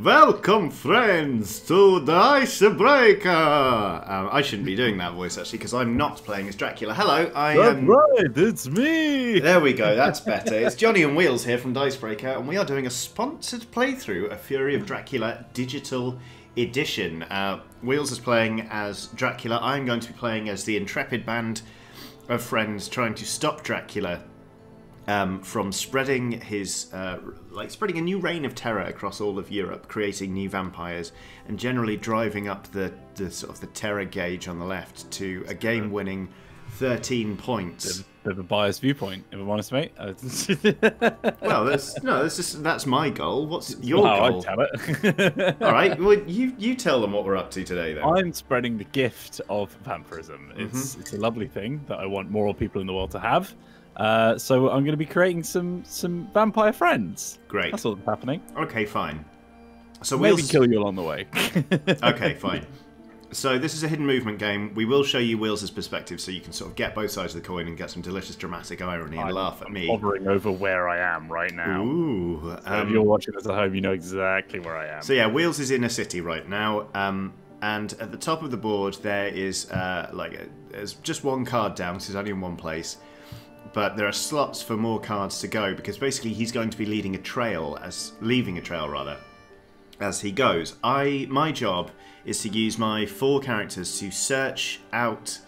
Welcome, friends, to the Dicebreaker! I shouldn't be doing that voice, actually, because I'm not playing as Dracula. Hello, I am... That's right, it's me! There we go, that's better. It's Johnny and Wheels here from Dicebreaker, and we are doing a sponsored playthrough of Fury of Dracula Digital Edition. Wheels is playing as Dracula. I'm going to be playing as the intrepid band of friends trying to stop Dracula from spreading his, spreading a new reign of terror across all of Europe, creating new vampires, and generally driving up the terror gauge on the left to a game-winning 13 points. Bit of a biased viewpoint, if I'm honest, mate. Well, that's my goal. What's your goal? I'd tell it. All right, well, you tell them what we're up to today, then. I'm spreading the gift of vampirism. Mm-hmm. It's a lovely thing that I want more people in the world to have. So I'm going to be creating some vampire friends. Great. That's all that's happening. Okay, fine. So maybe kill you along the way. Okay, fine. So this is a hidden movement game. We will show you Wheels' perspective so you can sort of get both sides of the coin and get some delicious dramatic irony and laugh at me. I'm hovering over where I am right now. Ooh. So if you're watching this at home, you know exactly where I am. So yeah, Wheels is in a city right now. And at the top of the board, there is there's just one card down because it's only in one place. But there are slots for more cards to go because basically he's going to be leaving a trail as he goes. My job is to use my four characters to search out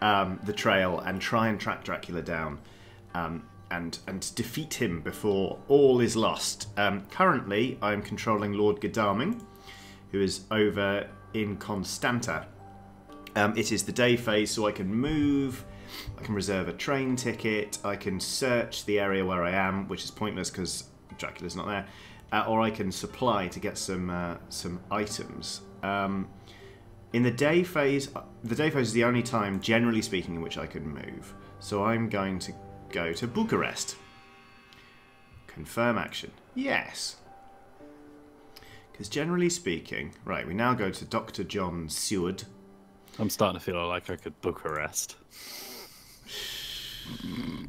the trail and try and track Dracula down and defeat him before all is lost. Currently, I'm controlling Lord Godalming, who is over in Constanta. It is the day phase, so I can move. I can reserve a train ticket, I can search the area where I am, which is pointless because Dracula's not there, or I can supply to get some items. In the day phase is the only time, generally speaking, in which I can move. So I'm going to go to Bucharest. Confirm action. Yes. Because generally speaking, right, we now go to Dr. John Seward. I'm starting to feel like I could Bucharest.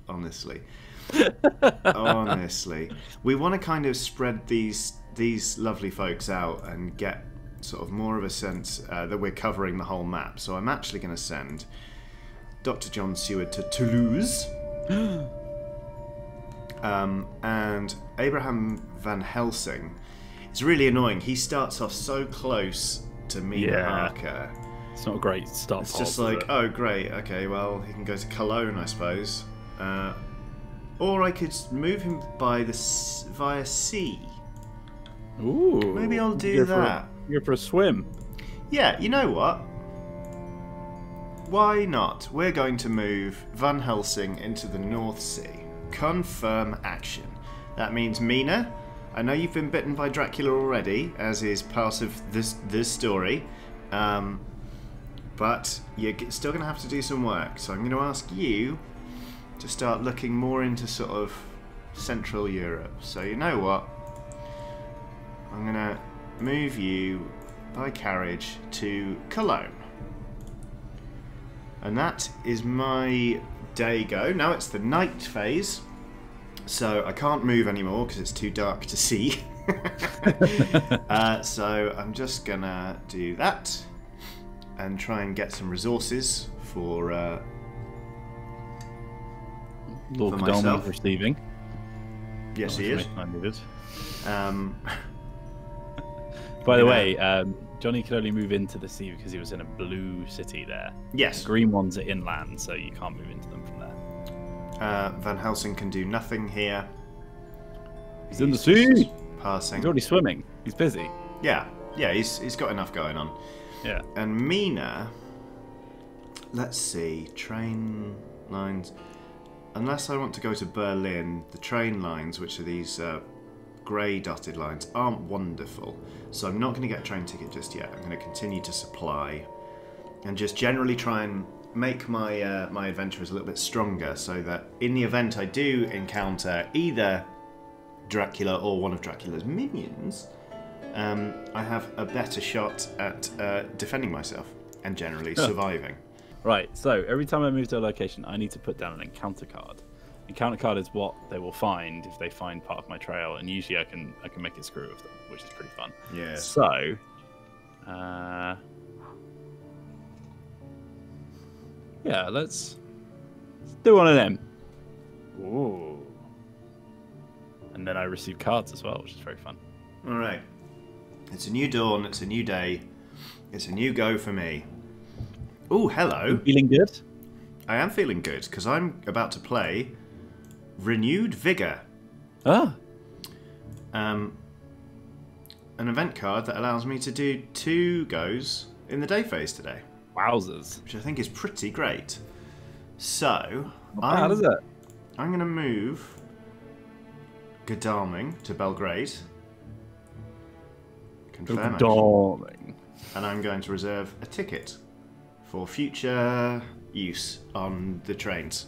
Honestly. Honestly. We want to kind of spread these lovely folks out and get sort of more of a sense that we're covering the whole map. So I'm actually going to send Dr. John Seward to Toulouse. And Abraham Van Helsing. It's really annoying. He starts off so close to Mina Harker. It's not a great start. It's just like, oh, great. Okay, well, he can go to Cologne, I suppose. Or I could move him via sea. Ooh. Maybe I'll do that. You're for a swim. Yeah, you know what? Why not? We're going to move Van Helsing into the North Sea. Confirm action. That means Mina, I know you've been bitten by Dracula already, as is part of this story. But you're still going to have to do some work. So I'm going to ask you to start looking more into sort of Central Europe. So you know what? I'm going to move you by carriage to Cologne. And that is my day go. Now it's the night phase. So I can't move anymore because it's too dark to see. So I'm just going to do that. And try and get some resources for myself. Receiving. Yes, he is. By the way, Johnny could only move into the sea because he was in a blue city there. Yes. The green ones are inland, so you can't move into them from there. Van Helsing can do nothing here. He's in the sea. Passing. He's already swimming. He's busy. Yeah. Yeah. He's got enough going on. Yeah. And Mina, let's see, train lines, unless I want to go to Berlin, the train lines, which are these grey dotted lines, aren't wonderful. So I'm not going to get a train ticket just yet. I'm going to continue to supply and just generally try and make my, my adventurers a little bit stronger so that in the event I do encounter either Dracula or one of Dracula's minions, I have a better shot at defending myself and generally surviving. Right, so every time I move to a location, I need to put down an encounter card. Encounter card is what they will find if they find part of my trail, and usually I can make it screw with them, which is pretty fun. Yeah. So, yeah, let's do one of them. Ooh. And then I receive cards as well, which is very fun. All right. It's a new dawn. It's a new day. It's a new go for me. Ooh, hello. Feeling good? I am feeling good because I'm about to play Renewed Vigor. Ah. An event card that allows me to do 2 goes in the day phase today. Wowzers. Which I think is pretty great. So, how is it? I'm going to move Godalming to Belgrade. Confirm. Godalming. And I'm going to reserve a ticket for future use on the trains.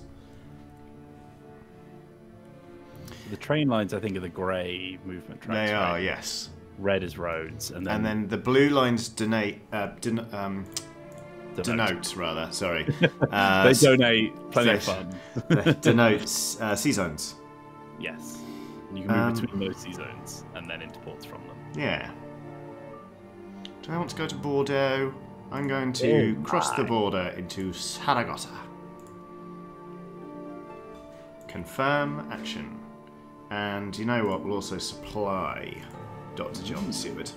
The train lines, I think, are the grey movement trains. They are, right? Yes. Red is roads, and then the blue lines denote, sorry. They donate plenty of fun. Denotes sea zones. Yes. And you can move between those sea zones and then into ports from them. Yeah. Do I want to go to Bordeaux? I'm going to cross the border into Saragossa. Confirm action. And you know what? We'll also supply Dr. John Seward.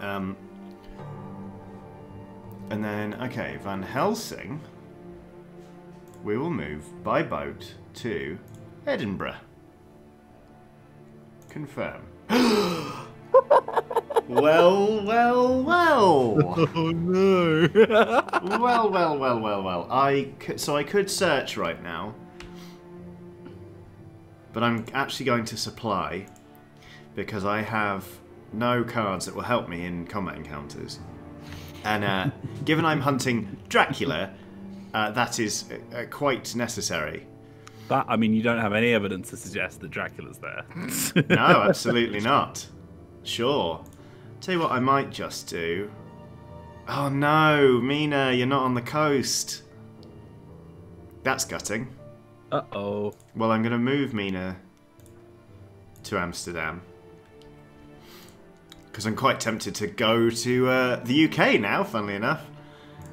And then, okay, Van Helsing. We will move by boat to Edinburgh. Confirm. Well, well, well. Oh no. Well, well, well, well, well. So I could search right now, but I'm actually going to supply because I have no cards that will help me in combat encounters. And given I'm hunting Dracula, that is quite necessary. That, I mean, you don't have any evidence to suggest that Dracula's there. No, absolutely not. Sure. Tell you what I might just do. Oh no, Mina, you're not on the coast. That's gutting. Uh-oh. Well, I'm going to move Mina to Amsterdam. Because I'm quite tempted to go to the UK now, funnily enough.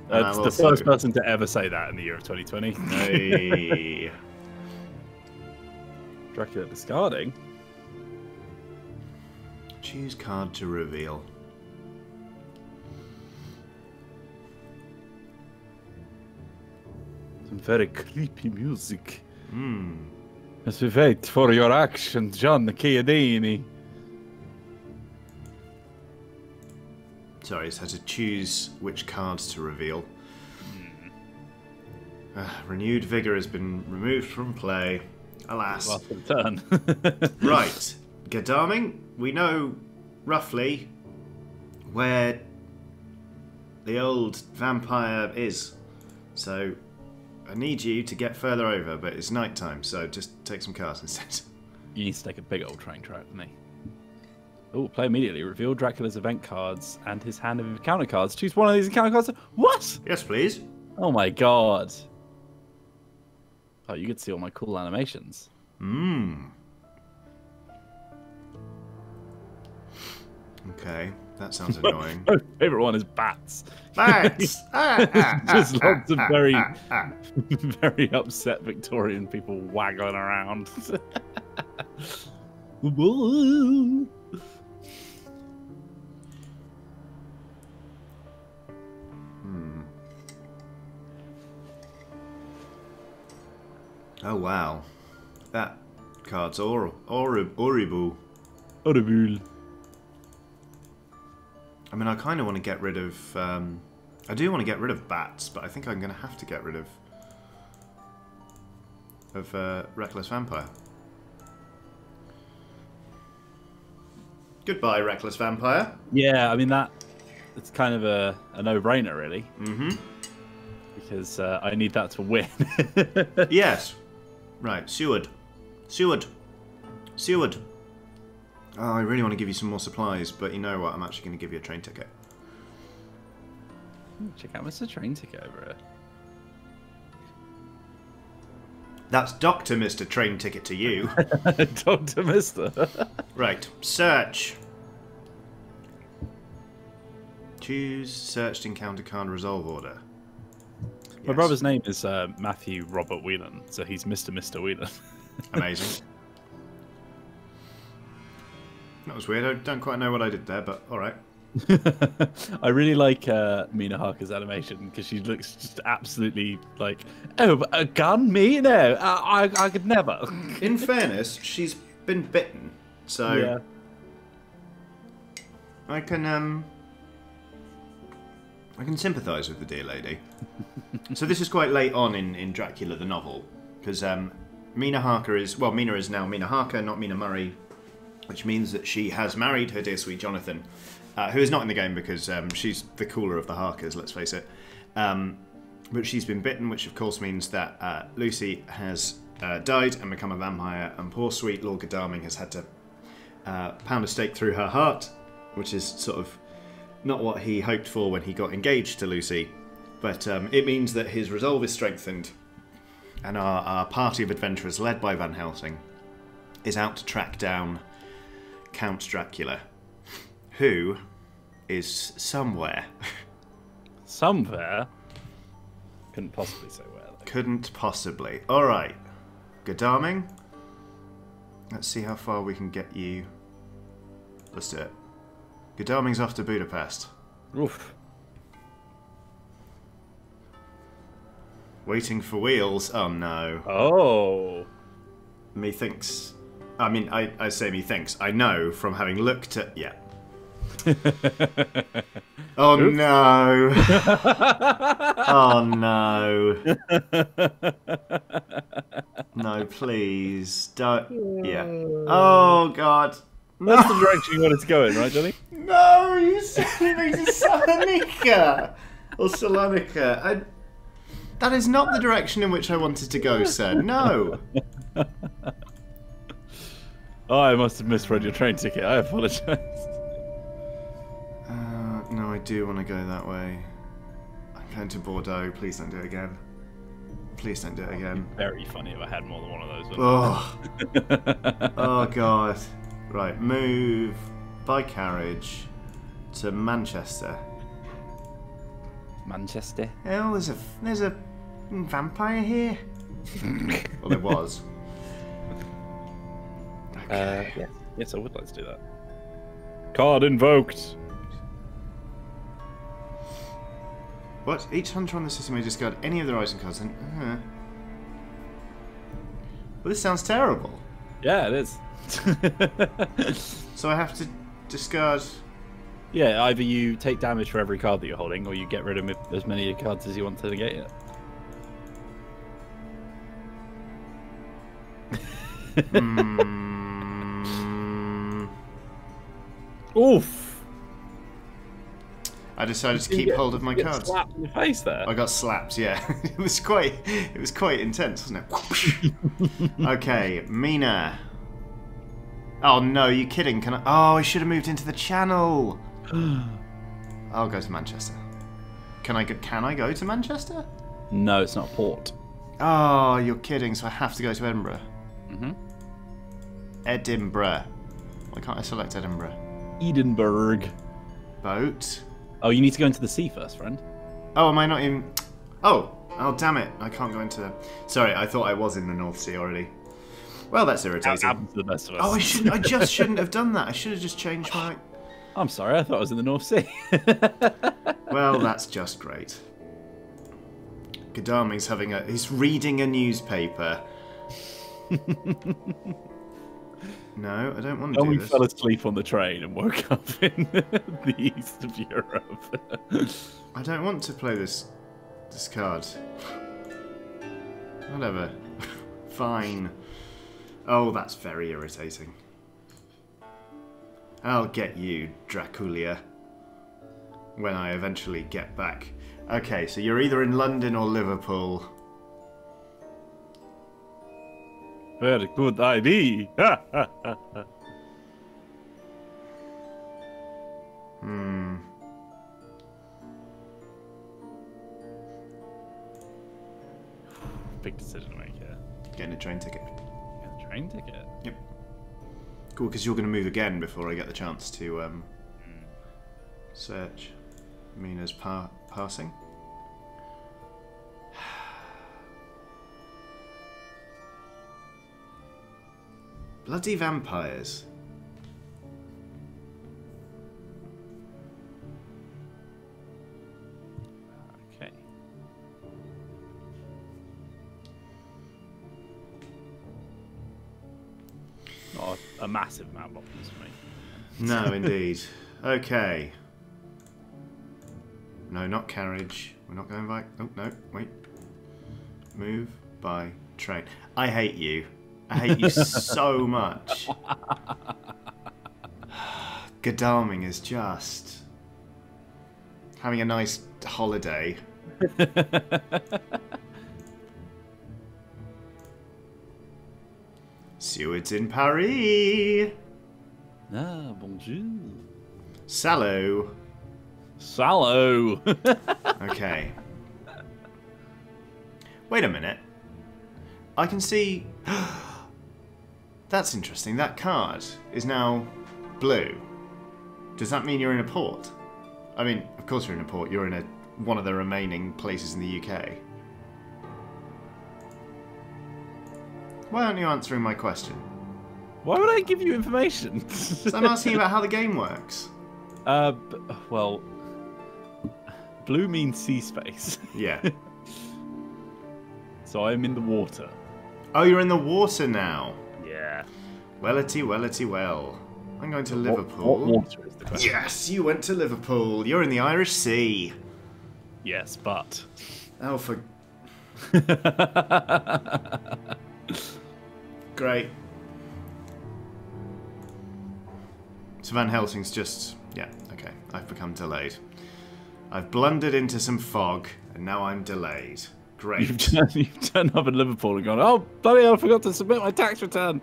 That's the first person to ever say that in the year of 2020. Hey. Dracula discarding. Choose card to reveal. Some very creepy music. Mm. As we wait for your action, John Chiodini. Sorry, it's had to choose which cards to reveal. Mm. Renewed Vigor has been removed from play. Alas. Last turn. Right. Godalming, we know roughly where the old vampire is, so I need you to get further over, but it's night time, so just take some cards instead. You need to take a big old train track with me. Oh, play immediately. Reveal Dracula's event cards and his hand of encounter cards. Choose one of these encounter cards. What? Yes, please. Oh my god. Oh, you could see all my cool animations. Mmm. Okay, that sounds annoying. My favourite one is bats. Bats! Just lots of very upset Victorian people waggling around. Hmm. Oh wow, that card's horrible. Horrible. I mean, I kind of want to get rid of... I do want to get rid of bats, but I think I'm going to have to get rid of Reckless Vampire. Goodbye, Reckless Vampire. Yeah, I mean, it's kind of a no-brainer, really. Mm-hmm. Because I need that to win. Yes. Right, Seward. Seward. Seward. Oh, I really want to give you some more supplies, but you know what? I'm actually going to give you a train ticket. Check out what's the train ticket over here. That's Dr. Mr. Train Ticket to you. Dr. Mr. Right. Search. Choose searched encounter card resolve order. Yes. My brother's name is Matthew Robert Whelan, so he's Mr. Whelan. Amazing. That was weird. I don't quite know what I did there, but all right. I really like Mina Harker's animation because she looks just absolutely like, oh, a gun? Me? No, I could never. In fairness, she's been bitten, so yeah. I can sympathise with the dear lady. So this is quite late on in Dracula the novel because Mina Harker is, well, Mina is now Mina Harker, not Mina Murray, which means that she has married her dear sweet Jonathan. Who is not in the game because she's the cooler of the Harkers, let's face it. But she's been bitten, which of course means that Lucy has died and become a vampire, and poor sweet Lord Godalming has had to pound a stake through her heart, which is sort of not what he hoped for when he got engaged to Lucy. But it means that his resolve is strengthened, and our party of adventurers led by Van Helsing is out to track down Count Dracula, who is somewhere. Somewhere? Couldn't possibly say where. Though. Couldn't possibly. All right. Godalming. Let's see how far we can get you. Let's do it. Godalming's off to Budapest. Oof. Waiting for Wheels. Oh, no. Oh. Methinks. I mean, I say methinks. I know from having looked at... Yeah. Oh, oops. No. Oh no. No, please don't. Yeah. Oh god. No. That's the direction you wanted to go in, right, Johnny? No, you said it was to Salonika or Salonika. That is not the direction in which I wanted to go, sir. No. Oh, I must have misread your train ticket. I apologise. No, I do want to go that way. I'm going to Bordeaux. Please don't do it again. Please don't do it again. Very funny if I had more than one of those. Oh, oh god. Right, move by carriage to Manchester. Manchester. Oh, there's a vampire here. Well, there was. Okay. Yes, I would like to do that. Card invoked. What? Each hunter on the city may discard any of their item cards. And, well, this sounds terrible. Yeah, it is. So I have to discard... Yeah, either you take damage for every card that you're holding, or you get rid of as many cards as you want to negate it. Oof! I decided to keep hold of my cards. Slapped in the face there. I got slapped. Yeah, it was quite intense, wasn't it? Okay, Mina. Oh no, are you kidding? Can I? Oh, I should have moved into the channel. I'll go to Manchester. Can I go to Manchester? No, it's not a port. Oh, you're kidding. So I have to go to Edinburgh. Mhm. Edinburgh. Why can't I select Edinburgh? Edinburgh. Boat. Oh, you need to go into the sea first, friend. Oh, am I not in... Oh, damn it. I can't go into the... Sorry, I thought I was in the North Sea already. Well, that's irritating. That happens to the best of us. Oh, I just shouldn't have done that. I should have just changed my... I'm sorry, I thought I was in the North Sea. Well, that's just great. Godalming's having a... He's reading a newspaper. No, I don't want to do this. We fell asleep on the train and woke up in the east of Europe. I don't want to play this card. Whatever. Fine. Oh, that's very irritating. I'll get you, Dracula, when I eventually get back. Okay, so you're either in London or Liverpool. Very good idea. Big decision to make here. Yeah. Getting a train ticket. Getting a train ticket? Yep. Cool, because you're going to move again before I get the chance to search Mina's passing. Bloody vampires. Okay. Not a massive amount of options for me. No, indeed. Okay. No, not carriage. We're not going by... Oh, no, wait. Move by train. I hate you. I hate you so much. Godalming is just having a nice holiday. Seward's in Paris. Ah, bonjour. Sallow. Sallow. Okay. Wait a minute. I can see... That's interesting. That card is now blue. Does that mean you're in a port? I mean, of course you're in a port. You're in one of the remaining places in the UK. Why aren't you answering my question? Why would I give you information? So I'm asking about how the game works. Well, blue means sea space. Yeah. So I'm in the water. Oh, you're in the water now. Yeah. Wellity, wellity, well. I'm going to Liverpool. What water is the question? Yes, you went to Liverpool. You're in the Irish Sea. Yes, but... Oh, for... Great. So Van Helsing's just... Yeah, okay. I've become delayed. I've blundered into some fog, and now I'm delayed. Great. You've turned up in Liverpool and gone, oh, bloody hell, I forgot to submit my tax return.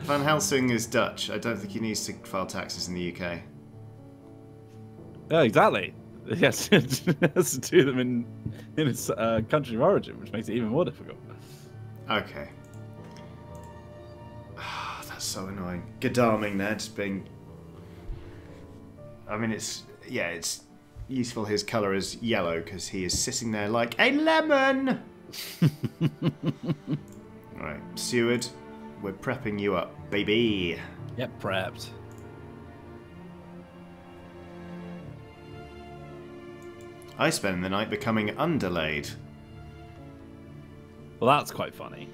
Van Helsing is Dutch. I don't think he needs to file taxes in the UK. Yeah, exactly. Yes, he has to do them in his country of origin, which makes it even more difficult. Okay. Oh, that's so annoying. Godalming there, just being... I mean, it's... Yeah, it's... Useful his colour is yellow because he is sitting there like a lemon. Right, Seward, we're prepping you up, baby. Yep, prepped. I spend the night becoming underlaid. Well, that's quite funny.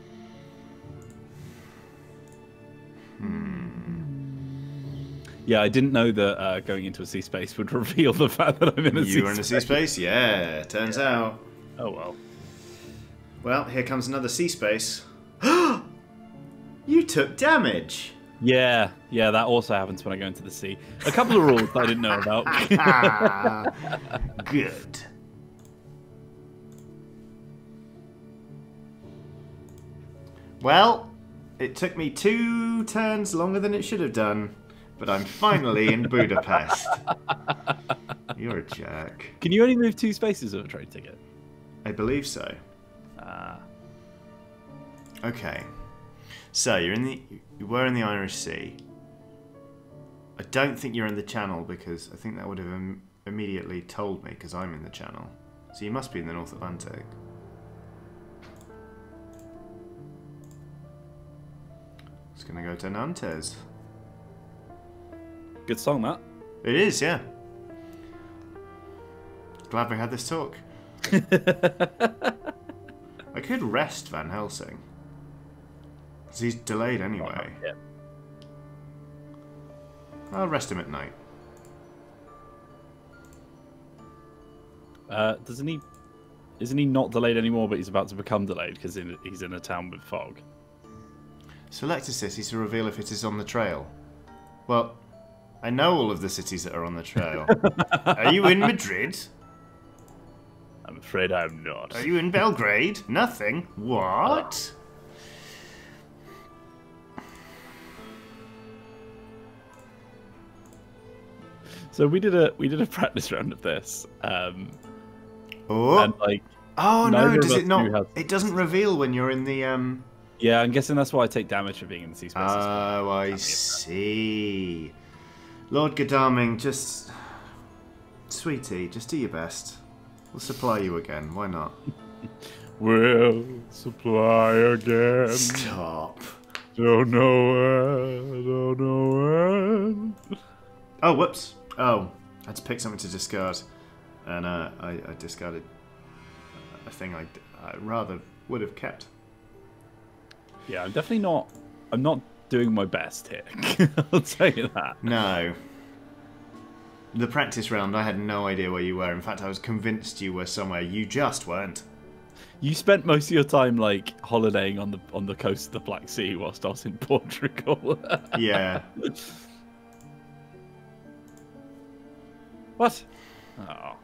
Yeah, I didn't know that going into a sea space would reveal the fact that I'm in a sea space. You were in a sea space? Yeah, turns out. Oh, well. Well, here comes another sea space. You took damage! Yeah, that also happens when I go into the sea. A couple of rules that I didn't know about. Good. Well, it took me 2 turns longer than it should have done. But I'm finally in Budapest. You're a jerk. Can you only move 2 spaces of a train ticket? I believe so. Okay. So you were in the Irish Sea. I don't think you're in the Channel because I think that would have immediately told me because I'm in the Channel. So you must be in the North Atlantic. It's gonna go to Nantes. Good song, that. It is, yeah. Glad we had this talk. I could rest Van Helsing. Because he's delayed anyway. Yeah. I'll rest him at night. Isn't he not delayed anymore, but he's about to become delayed because he's in a town with fog? Select a city to reveal if it is on the trail. Well... I know all of the cities that are on the trail. Are you in Madrid? I'm afraid I'm not. Are you in Belgrade? Nothing. What? So we did a practice round of this. And like Oh no, does it not? It doesn't reveal when you're in the. Yeah, I'm guessing that's why I take damage for being in the sea spaces. Oh, I see. Lord Godalming, just. Sweetie, just do your best. We'll supply you again. Why not? We'll supply again. Stop. Don't know when. Don't know when. Oh, whoops. Oh, I had to pick something to discard. And I discarded a thing I rather would have kept. Yeah, I'm definitely not. I'm not doing my best here. I'll tell you that. No. The practice round, I had no idea where you were. In fact, I was convinced you were somewhere. You just weren't. You spent most of your time like holidaying on the coast of the Black Sea whilst I was in Portugal. Yeah. What? Oh, I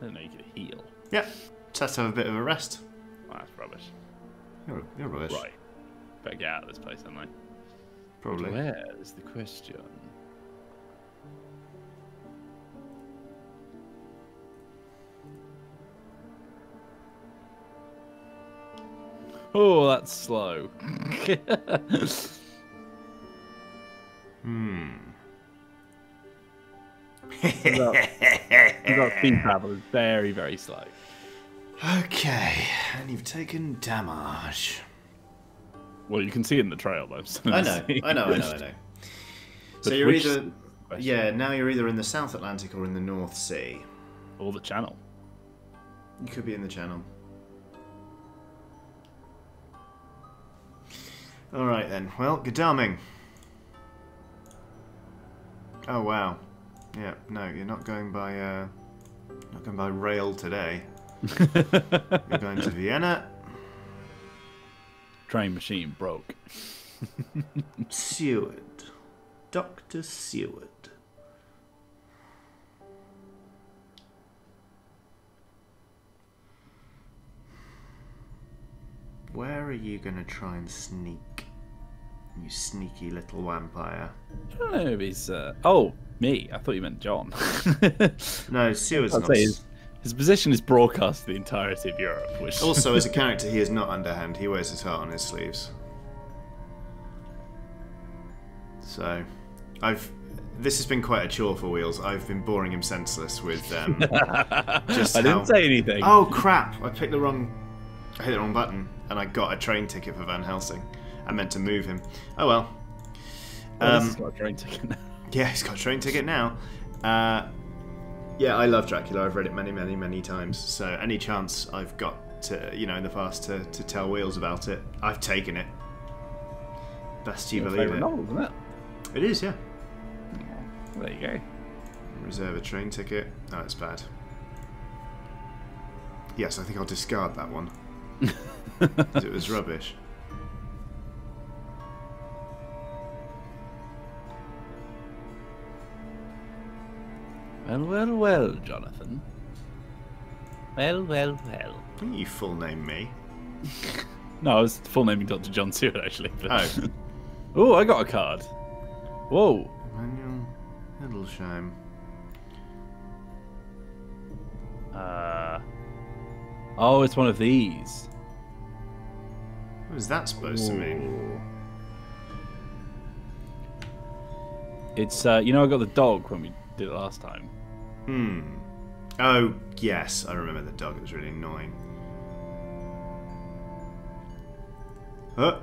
didn't know you could heal. Yeah, just have a bit of a rest. Oh, that's rubbish. You're rubbish. Right. Better get out of this place, don't I? Probably. Where is the question? Oh, that's slow. That theme travel is very, very slow. Okay, and you've taken damage. Well, you can see it in the trail, though. So I know. So you're either, yeah, now you're either in the South Atlantic or in the North Sea, or the Channel. You could be in the Channel. All right then. Well, Godalming. Oh wow. Yeah. No, you're not going by. Not going by rail today. You're going to Vienna. Train machine broke. Seward, Dr. Seward. Where are you going to try and sneak? You sneaky little vampire. I don't know if he's... Oh, me. I thought you meant John. No, Seward's not... His position is broadcast to the entirety of Europe, which... Also, as a character, he is not underhand. He wears his heart on his sleeves. So, I've... This has been quite a chore for Wheels. I've been boring him senseless with... just I didn't say anything. Oh, crap. I picked the wrong... I hit the wrong button, and I got a train ticket for Van Helsing. I meant to move him. Oh, well. He's got a train ticket now. Yeah, he's got a train ticket now. Yeah, I love Dracula. I've read it many, many, many times. So any chance I've got to, you know, in the past to tell Wheels about it, I've taken it. Best you believe it. Novel, isn't it? It is, yeah. Well, there you go. Reserve a train ticket. Oh, it's bad. Yes, I think I'll discard that one. It was rubbish. Well, well, well, Jonathan. Well, well, well. Didn't you full name me? No, I was full naming Dr. John Seward, actually. But... Oh. Oh, I got a card. Whoa. Manuel Hedelsheim. Oh, it's one of these. What is that supposed to mean? It's, you know, I got the dog when we did it last time. Hmm. Oh, yes, I remember the dog. It was really annoying. Huh?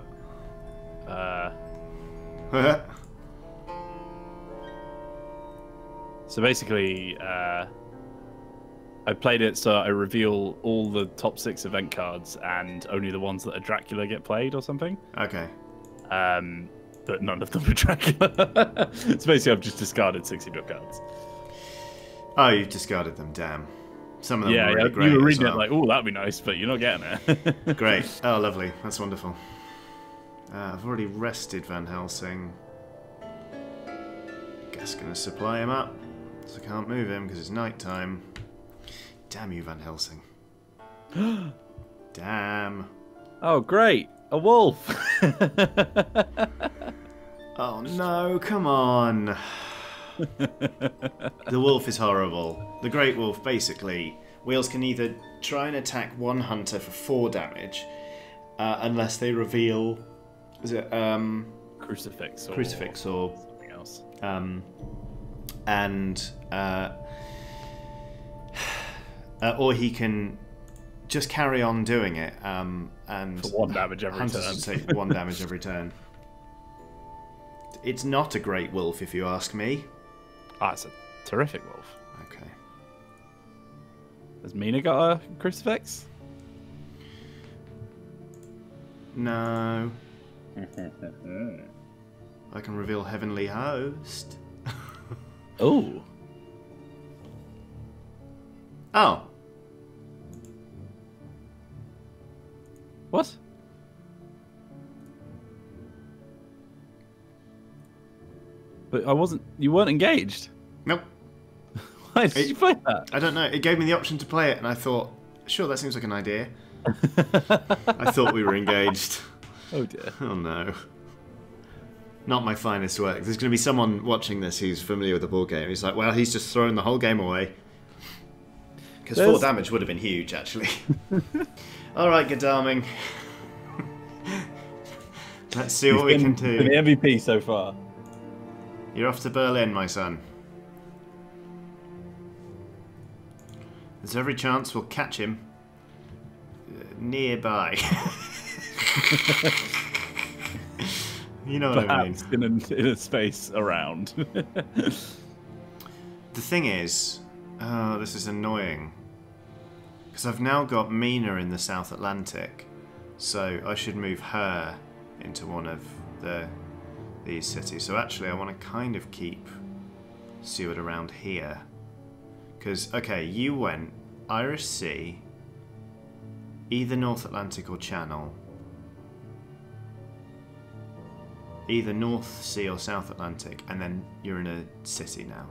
So basically, I played it so I reveal all the top 6 event cards and only the ones that are Dracula get played or something. Okay. But none of them are Dracula. So basically I've just discarded 60 cards. Oh, you've discarded them, damn. Some of them are really great. You were reading it like, oh, that'd be nice, but you're not getting it. Great. Oh, lovely. That's wonderful. I've already rested Van Helsing. Guess gonna supply him up. So I can't move him because it's night time. Damn you, Van Helsing. Damn. Oh, great. A wolf. Oh, no. Come on. The wolf is horrible. The great wolf basically Wheels can either try and attack one hunter for 4 damage, unless they reveal crucifix or something else, or he can just carry on doing it, and for 1 damage every turn. Take 1 damage every turn. It's not a great wolf, if you ask me. Ah, it's a terrific wolf. Okay. Has Mina got a crucifix? No. I can reveal Heavenly Host. Oh. Oh. What? But I wasn't. You weren't engaged. Nope. Why did you play that? I don't know. It gave me the option to play it, and I thought, sure, that seems like an idea. I thought we were engaged. Oh dear. Oh no. Not my finest work. There's going to be someone watching this who's familiar with the board game. He's like, well, he's just thrown the whole game away. Because 4 damage would have been huge, actually. All right, Godalming. Let's see what we can do. He's been the MVP so far. You're off to Berlin, my son. There's every chance we'll catch him nearby. You know what I mean. In a space around. The thing is, this is annoying. Because I've now got Mina in the South Atlantic. So I should move her into one of these cities. So actually I want to kind of keep Seward around here. Because, okay, you went Irish Sea, either North Atlantic or Channel, either North Sea or South Atlantic, and then you're in a city now.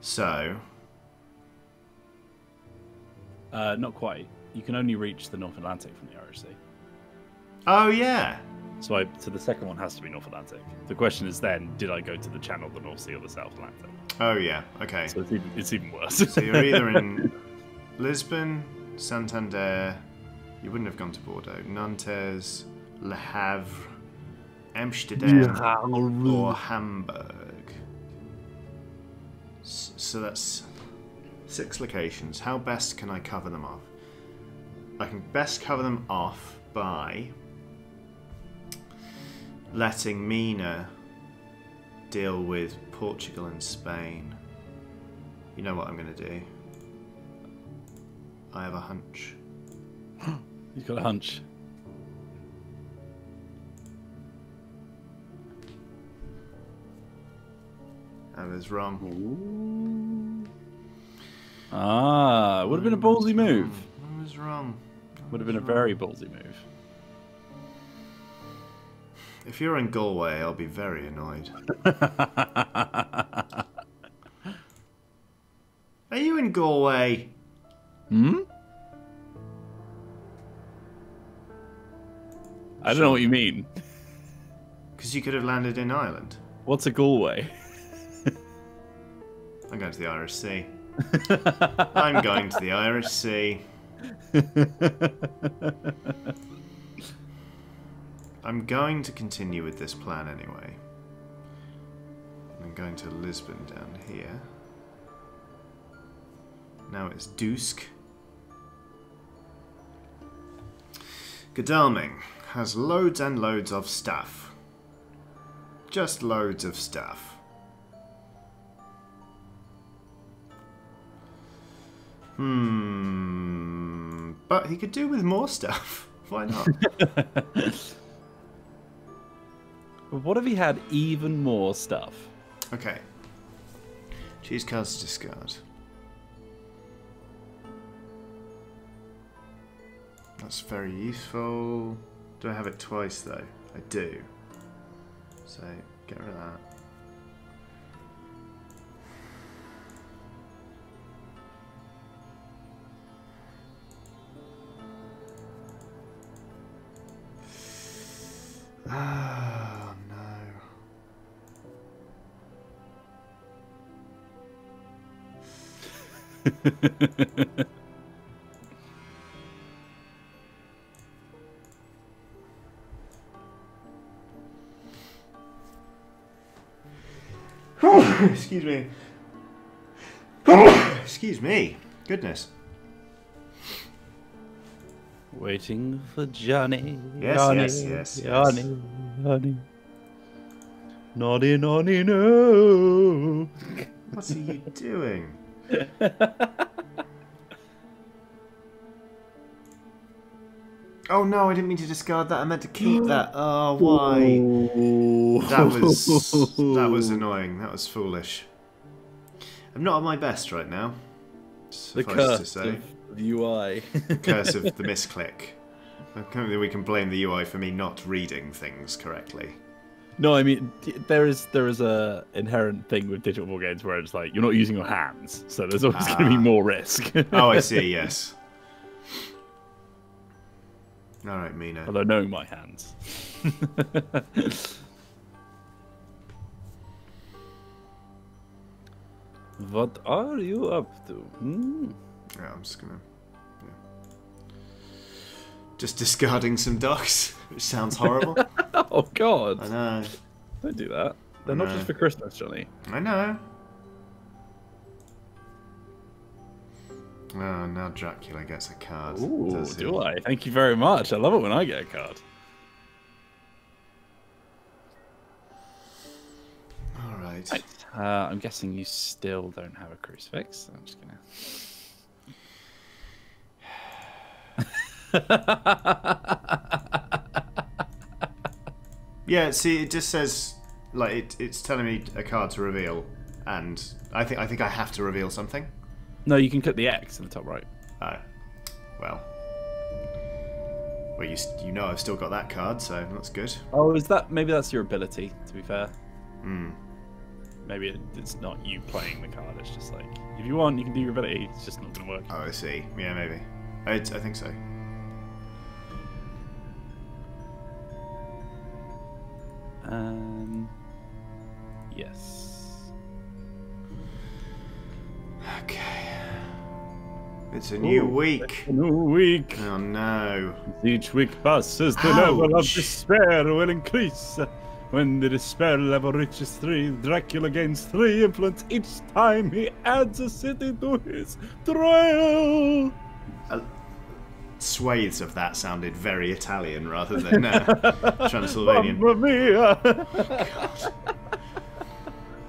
So... not quite. You can only reach the North Atlantic from the Irish Sea. Oh, yeah! So the second one has to be North Atlantic. The question is then, did I go to the Channel, the North Sea, or the South Atlantic? Oh, yeah, okay. So it's even worse. So you're either in Lisbon, Santander, you wouldn't have gone to Bordeaux, Nantes, Le Havre, Amsterdam, or Hamburg. So that's 6 locations. How best can I cover them off? I can best cover them off by... letting Mina deal with Portugal and Spain. You know what I'm going to do? I have a hunch. You've got a hunch. I was wrong. Ooh. Ah, would have been a ballsy move. I was wrong. Would have been a very ballsy move. If you're in Galway, I'll be very annoyed. Are you in Galway? Hmm? I don't know what you mean. Because you could have landed in Ireland. What's a Galway? I'm going to the Irish Sea. I'm going to the Irish Sea. I'm going to continue with this plan anyway. I'm going to Lisbon down here. Now it's Dusk. Godalming has loads and loads of stuff. Just loads of stuff. Hmm. But he could do with more stuff. Why not? What if he had even more stuff? Okay. Choose cards to discard. That's very useful. Do I have it twice, though? I do. So, get rid of that. Ah. Excuse me. Excuse me. Goodness. Waiting for Johnny. Yes, Johnny, yes, yes. Johnny, yes. Johnny. Naughty, naughty, no. What are you doing? Oh no, I didn't mean to discard that. I meant to keep that. Oh, why? Ooh. That was annoying. That was foolish. I'm not at my best right now. The curse to say. Of the UI. The curse of the misclick. I don't think we can blame the UI for me not reading things correctly. No, I mean there is a inherent thing with digital games where it's like you're not using your hands, so there's always going to be more risk. Oh, I see. Yes. All right, Mina. Although knowing my hands. What are you up to? Hmm? Yeah, I'm just gonna. Yeah. Just discarding some ducks, which sounds horrible. Oh God! I know. Don't do that. They're not just for Christmas, Johnny. I know. Oh, now Dracula gets a card. Ooh, do I? Thank you very much. I love it when I get a card. All right. I'm guessing you still don't have a crucifix. So I'm just gonna. Yeah. See, it just says like it's telling me a card to reveal, and I think I have to reveal something. No, you can click the X in the top right. Oh, well. Well, you know I've still got that card, so that's good. Oh, is that maybe that's your ability? To be fair. Hmm. Maybe it's not you playing the card. It's just like if you want, you can do your ability. It's just not going to work. Oh, I see. Yeah, maybe. I think so. Yes. Okay. It's a new week. A new week. Oh no. Each week passes, the level of despair will increase. When the despair level reaches 3, Dracula gains 3 influence each time he adds a city to his trial. Swathes of that sounded very Italian rather than Transylvanian. Mamma mia. God.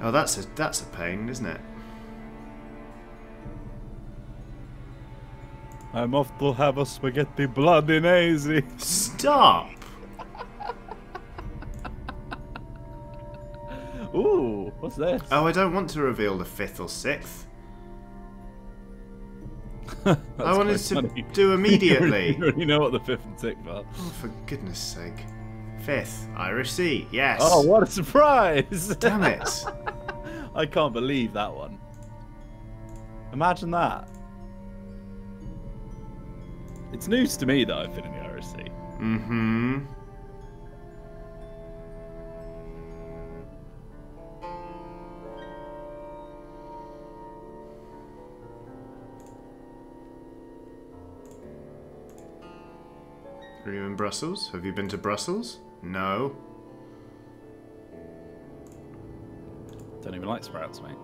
Oh, that's a pain, isn't it? I'm off to have a spaghetti bolognese. Stop! Ooh, what's this? Oh, I don't want to reveal the 5th or 6th. I wanted to do immediately. You know what the 5th and 6th are. Oh, for goodness sake. 5th, Irish Sea, yes. Oh, what a surprise! Damn it. I can't believe that one. Imagine that. It's news to me that I've been in the RSC. Mm-hmm. Are you in Brussels? Have you been to Brussels? No. Don't even like sprouts, mate.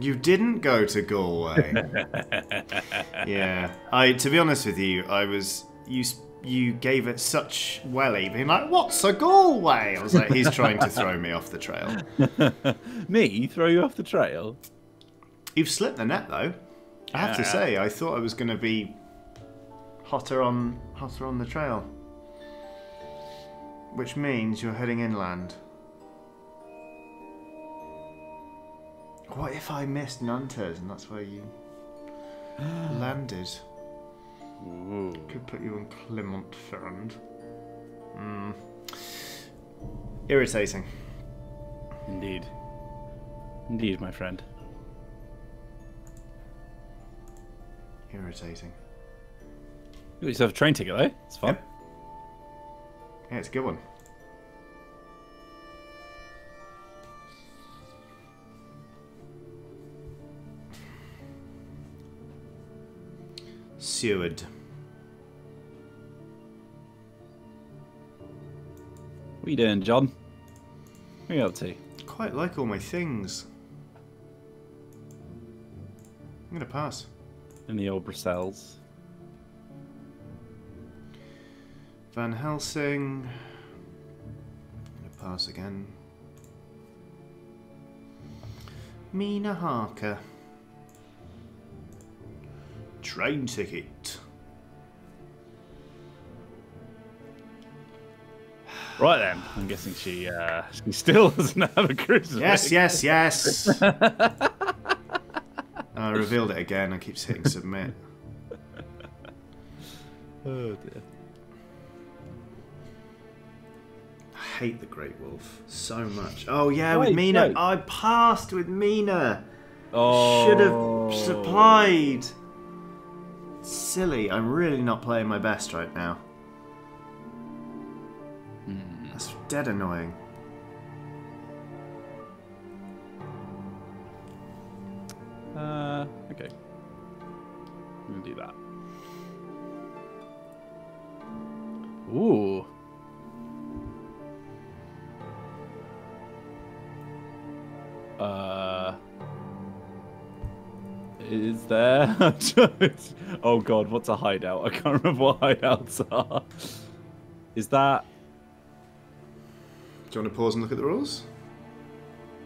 You didn't go to Galway. Yeah, to be honest with you, I was you gave it such welly, being like, "What's a Galway?" I was like, "He's trying to throw me off the trail." Me throw you off the trail? You've slipped the net, though. I have to say, I thought I was going to be hotter on the trail, which means you're heading inland. What if I missed Nantes and that's where you landed? Ooh. Could put you in Clermont-Ferrand. Mm. Irritating. Indeed. Indeed, my friend. Irritating. You always have a train ticket, though. It's fun. Yep. Yeah, it's a good one. Seward. What are you doing, John? What are you up to? Quite like all my things. I'm gonna pass. In the old Brussels. Van Helsing. I'm gonna pass again. Mina Harker. Train ticket. Right then, I'm guessing she still doesn't have a cruiser. Yes, yes, yes. I revealed it again. I keep hitting submit. Oh dear. I hate the Great Wolf so much. Oh yeah, wait, with Mina. Wait. I passed with Mina. Oh. Should have supplied. Silly. I'm really not playing my best right now. That's dead annoying. Okay. I'm gonna do that. Ooh. Is there? Oh god, what's a hideout? I can't remember what hideouts are. Is that... Do you want to pause and look at the rules?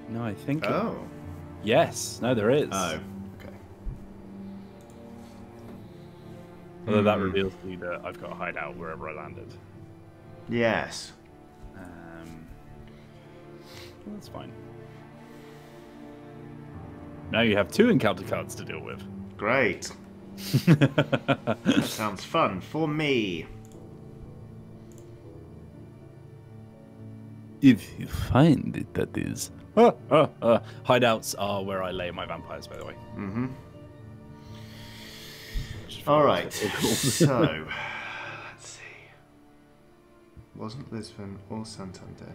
No, I think... Oh. Yes. No, there is. Oh, okay. Although that reveals to me that I've got a hideout wherever I landed. Yes. Well, that's fine. Now you have 2 encounter cards to deal with. Great. That sounds fun for me. If you find it, that is. Hideouts are where I lay my vampires, by the way. Mm-hmm. Alright, so... Let's see. Wasn't Lisbon or Santander?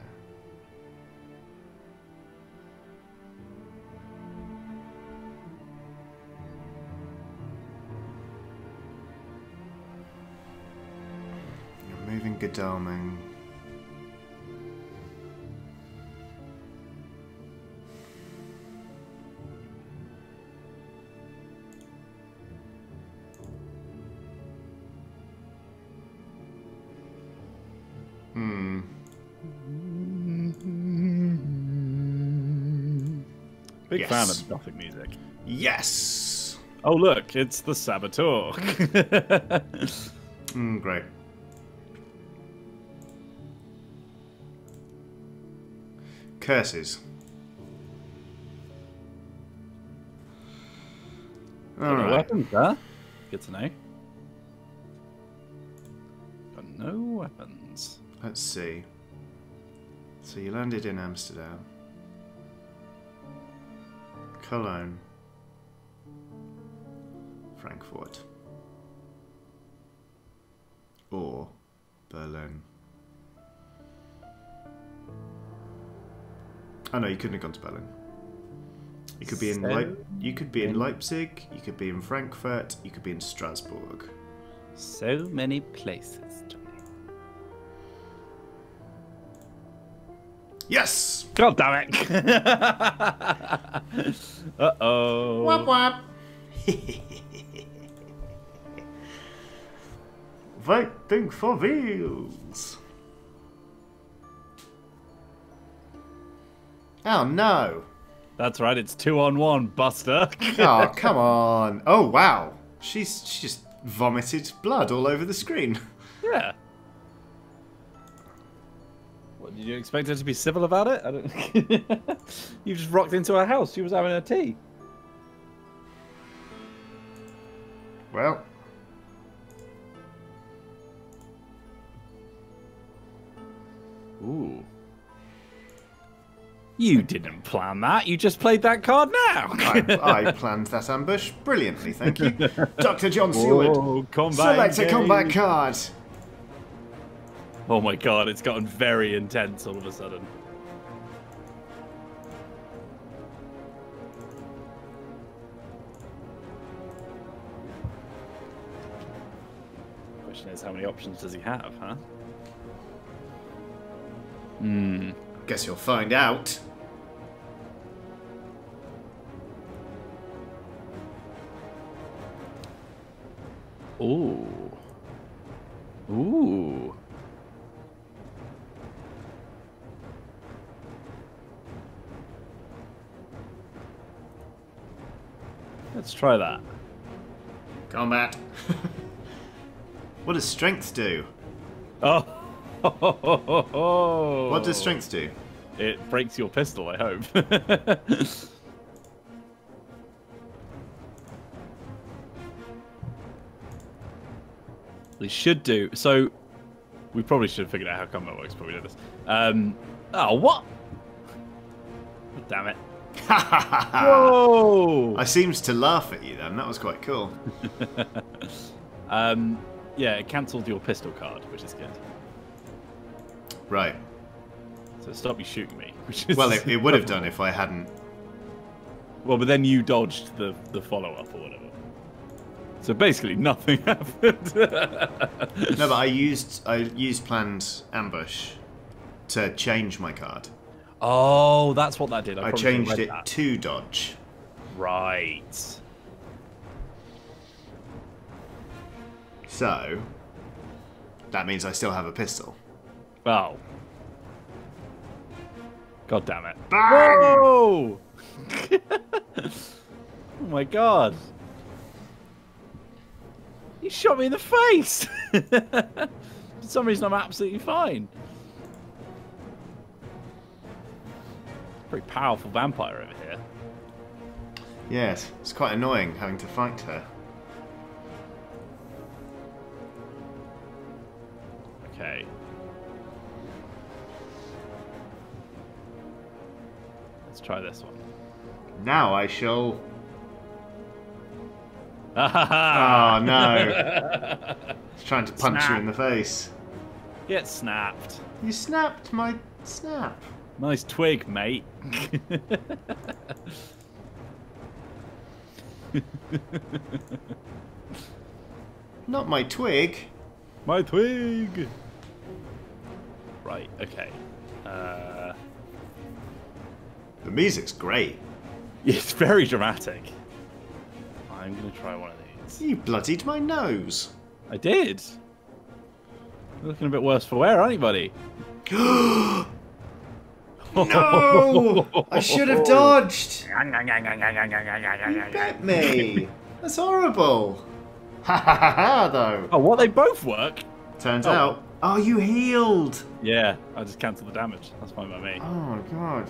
You're moving Godalming. Big fan of gothic music. Yes! Oh look, it's the Saboteur. Great. Curses. Alright. Weapons, huh? Good to know. Got no weapons. Let's see. So you landed in Amsterdam. Cologne, Frankfurt, or Berlin. Oh no, you couldn't have gone to Berlin. You could be in Leipzig. You could be in Frankfurt. You could be in Strasbourg. So many places. Yes! God damn it! Uh-oh. Wop wop. Voting for Wheels. Oh no. That's right, it's 2 on 1, Buster. Oh, come on. Oh wow. She just vomited blood all over the screen. Yeah. Did you expect her to be civil about it? I don't. You just rocked into her house. She was having her tea. Well. Ooh. You didn't plan that. You just played that card now. I planned that ambush brilliantly. Thank you, Dr. John Seward. Select a combat card. Oh my god, it's gotten very intense all of a sudden. Question is, how many options does he have, huh? Hmm. Guess you'll find out. Ooh. Ooh. Let's try that. Combat. What does strength do? Oh. What does strength do? It breaks your pistol, I hope. They should do. So, we probably should have figured out how combat works before we did this. Oh, what? Oh, damn it. Whoa! I seems to laugh at you then. That was quite cool. Yeah, it cancelled your pistol card, which is good. Right. So stop you shooting me. Which is well, it would have done if I hadn't. Well, but then you dodged the follow-up or whatever. So basically nothing happened. No, but I used planned ambush to change my card. Oh, that's what that did. I changed it to dodge. Right. So, that means I still have a pistol. Oh. God damn it. Bang! Whoa! Oh my god. You shot me in the face! For some reason I'm absolutely fine. Pretty powerful vampire over here. Yes, it's quite annoying having to fight her. Okay. Let's try this one. Now I shall... Oh no. He's trying to punch you in the face. Get snapped. You snapped my snap. Nice twig, mate. Not my twig. My twig. Right, okay. The music's great. It's very dramatic. I'm going to try one of these. You bloodied my nose. I did. You're looking a bit worse for wear, aren't you, buddy? No! I should have dodged! You bet me! That's horrible! Ha ha ha ha, though! Oh, what? They both work? Turns out. Oh, you healed! Yeah, I just cancelled the damage. That's fine by me. Oh, God.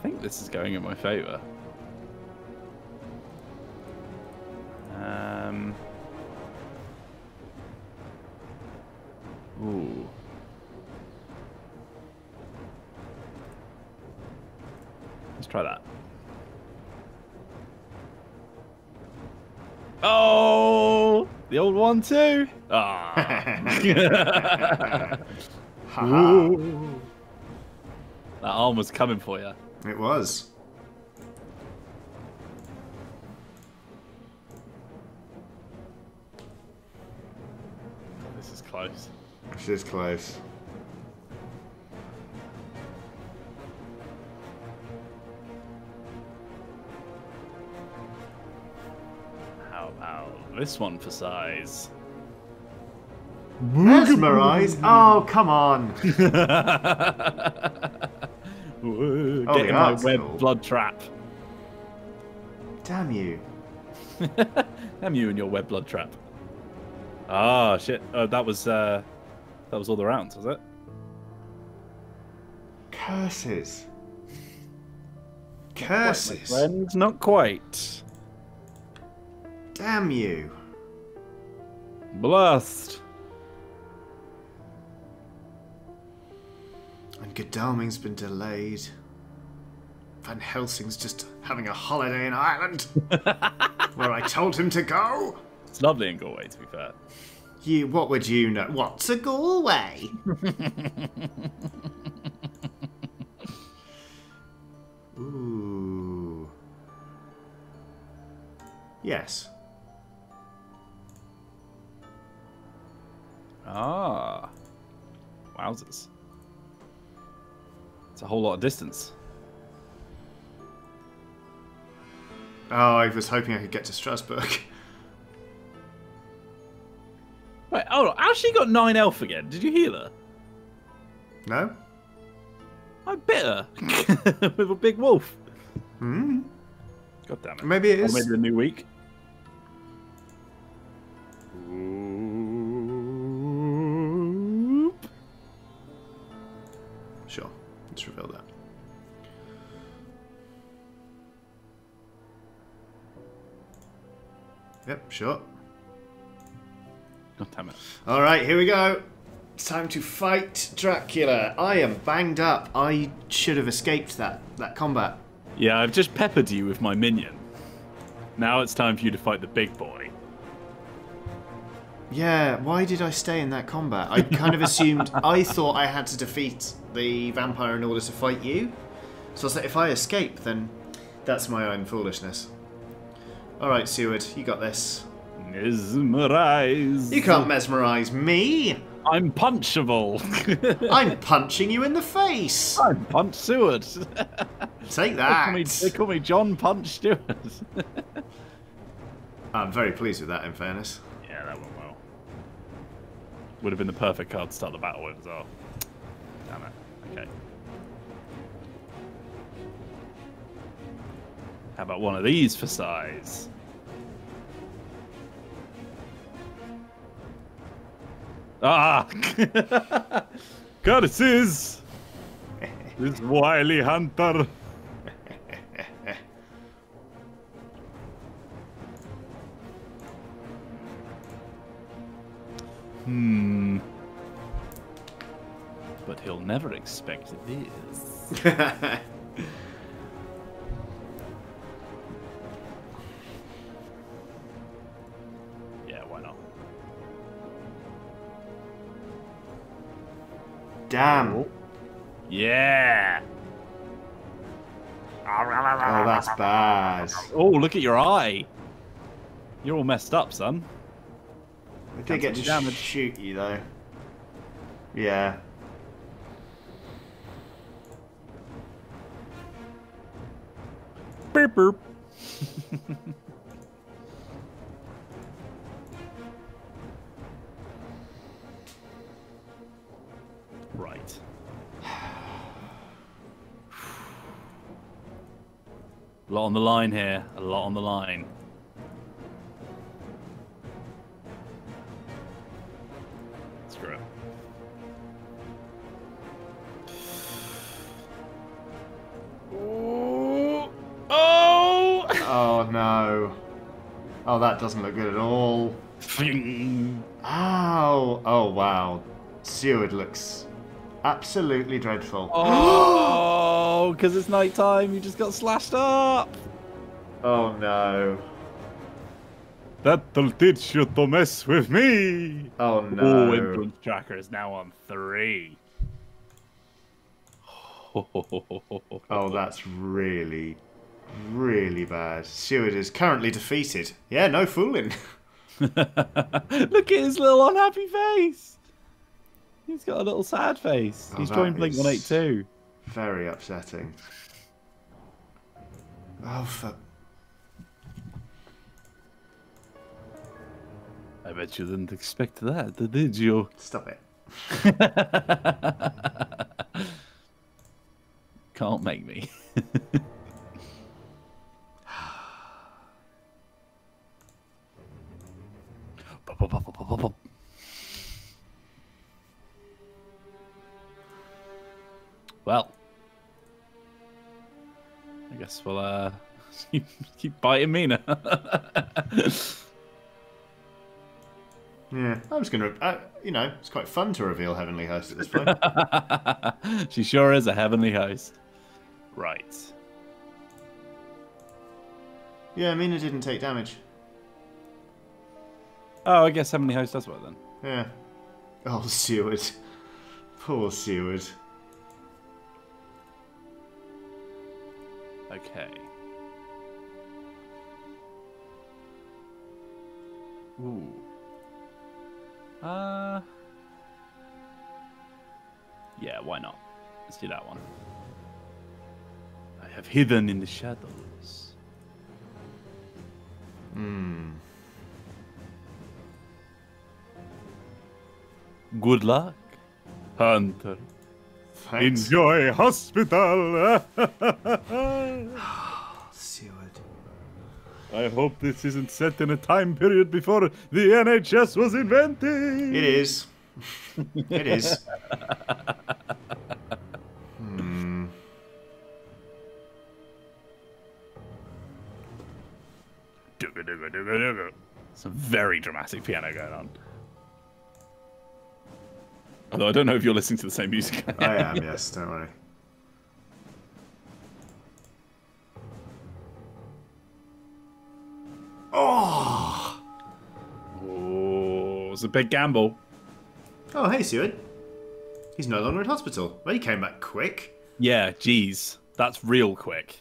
I think this is going in my favour. Ooh. Let's try that. Oh, the old one too. Ah. Ooh. That arm was coming for you. It was. This is close. This is close. How about this one for size? Mesmerize? Oh, come on! Ooh, get in my web blood trap. Damn you. Damn you and your web blood trap. Ah, shit. That was all the rounds, was it? Curses. Curses. Not quite, my friend. Not quite. Damn you. Blast. And Godalming's been delayed. Van Helsing's just having a holiday in Ireland. Where I told him to go. It's lovely in Galway, to be fair. You, what would you know? What's a Galway? Ooh. Yes. Ah. Wowzers. It's a whole lot of distance. Oh, I was hoping I could get to Strasbourg. Wait, hold on. How's she got 9 elf again? Did you heal her? No. I bit her with a big wolf. Hmm. God damn it. Maybe it is. Or maybe the new week. Sure. Let's reveal that. Yep, sure. God damn it. Alright, here we go. It's time to fight Dracula. I am banged up. I should have escaped that combat. Yeah, I've just peppered you with my minion. Now it's time for you to fight the big boy. Yeah, why did I stay in that combat? I kind of assumed... I thought I had to defeat the vampire in order to fight you. So I was like, if I escape, then that's my own foolishness. Alright, Seward, you got this. Mesmerize. You can't mesmerize me! I'm punchable. I'm punching you in the face. I'm Punch Seward. Take that. They call me John Punch Stewart. I'm very pleased with that, in fairness. Yeah, that went well. Would have been the perfect card to start the battle with as well. Damn it. Okay. How about one of these for size? Ah! Curses! This wily hunter! Hmm. But he'll never expect this. Damn. Yeah. Oh, that's bad. Oh, look at your eye. You're all messed up, son. I did get to shoot you, though. Yeah. Burp, burp. Right. A lot on the line here. A lot on the line. Screw it. Oh! Oh! Oh no. Oh, that doesn't look good at all. Ow! Oh wow. Seward looks absolutely dreadful. Oh, because it's night time. You just got slashed up. Oh, no. That'll teach you to mess with me. Oh, no. Oh, Influence Tracker is now on 3. Oh, that's really, really bad. Seward is currently defeated. Yeah, no fooling. Look at his little unhappy face. He's got a little sad face. Oh, he's joined Blink 182. Very upsetting. Oh, fuck. I bet you didn't expect that, did you? Stop it. Can't make me. Well, I guess we'll keep biting Mina. Yeah, I was gonna, you know, it's quite fun to reveal Heavenly Host at this point. She sure is a Heavenly Host, right? Yeah, Mina didn't take damage. Oh, I guess Heavenly Host does well then. Yeah. Oh, Seward, poor Seward. Okay. Ooh. Yeah, why not? Let's do that one. I have hidden in the shadows. Hmm. Good luck, Hunter. Thanks. Enjoy hospital. Seward. I hope this isn't set in a time period before the NHS was invented. It is. It is. Hmm. Some very dramatic piano going on. Although I don't know if you're listening to the same music. I am, yes, don't worry. Oh! Oh, it's a big gamble. Oh, hey, Seward. He's no longer in hospital. Well, he came back quick. Yeah, geez. That's real quick.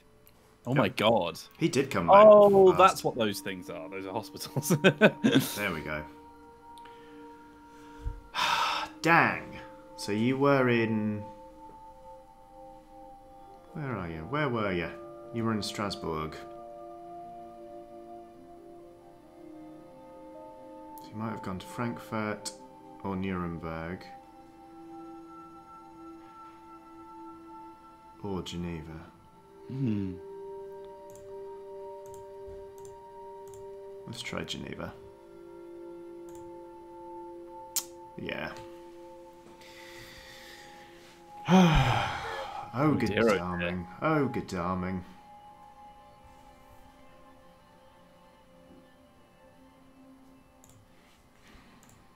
Oh, yep. My God. He did come back. Oh, that's what those things are. Those are hospitals. There we go. Dang. So you were in... Where are you? Where were you? You were in Strasbourg. So you might have gone to Frankfurt or Nuremberg. Or Geneva. Hmm. Let's try Geneva. Yeah. Oh, Godalming. Oh, Godalming.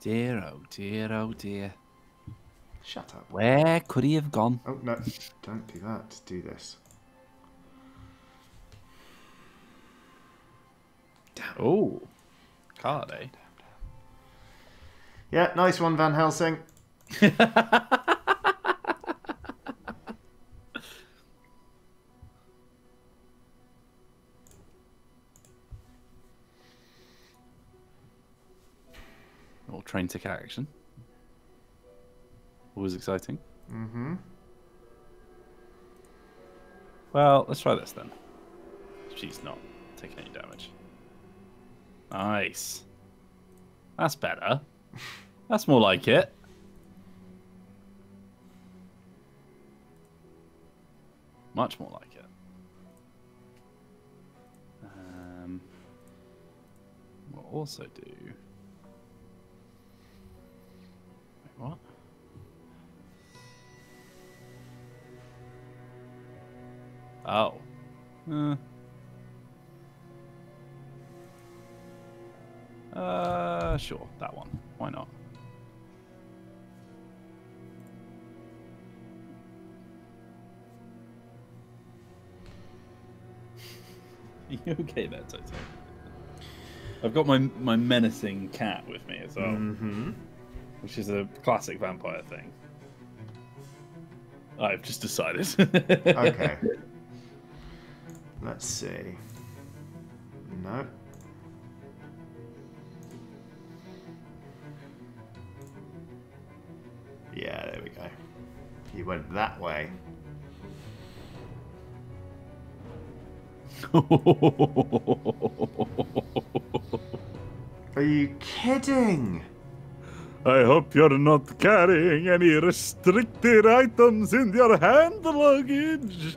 Dear, oh dear, oh dear. Shut up. Where could he have gone? Oh, no. Don't do that. Do this. Damn. Oh. Card, eh? Yeah, nice one, Van Helsing. Little train ticket action. Always exciting. Mm-hmm. Well, let's try this then. She's not taking any damage. Nice. That's better. That's more like it. Much more like it. We'll also do... Wait, what? Oh. Sure, that one. Why not? Are you okay there, Toto? I've got my menacing cat with me as well, mm-hmm. Which is a classic vampire thing. I've just decided. Okay. Let's see. No. Yeah, there we go. He went that way. Are you kidding? I hope you're not carrying any restricted items in your hand luggage.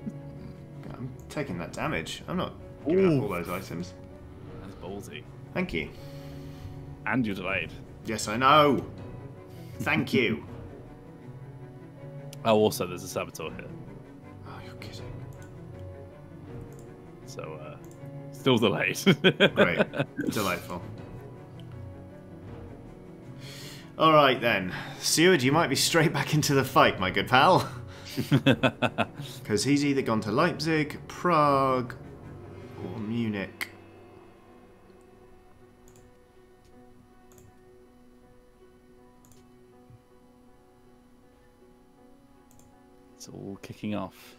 I'm taking that damage. I'm not giving up all those items. That's ballsy. Thank you. And you're delayed. Yes, I know. Thank you. Oh, also, there's a saboteur here. Oh, you're kidding. So, still delayed. Great. Delightful. All right, then. Seward, you might be straight back into the fight, my good pal. Because he's either gone to Leipzig, Prague, or Munich. It's all kicking off.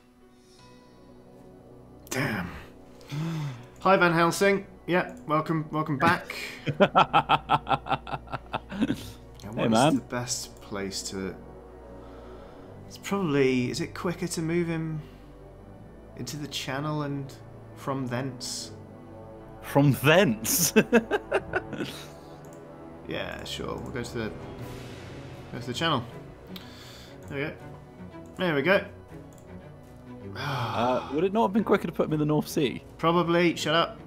Damn. Hi, Van Helsing. Yeah, welcome back. Hey, man. The best place to... It's probably... Is it quicker to move him into the channel and from thence? From thence? Yeah, sure. We'll go to the... Go to the channel. There we go. There we go. Would it not have been quicker to put him in the North Sea? Probably. Shut up.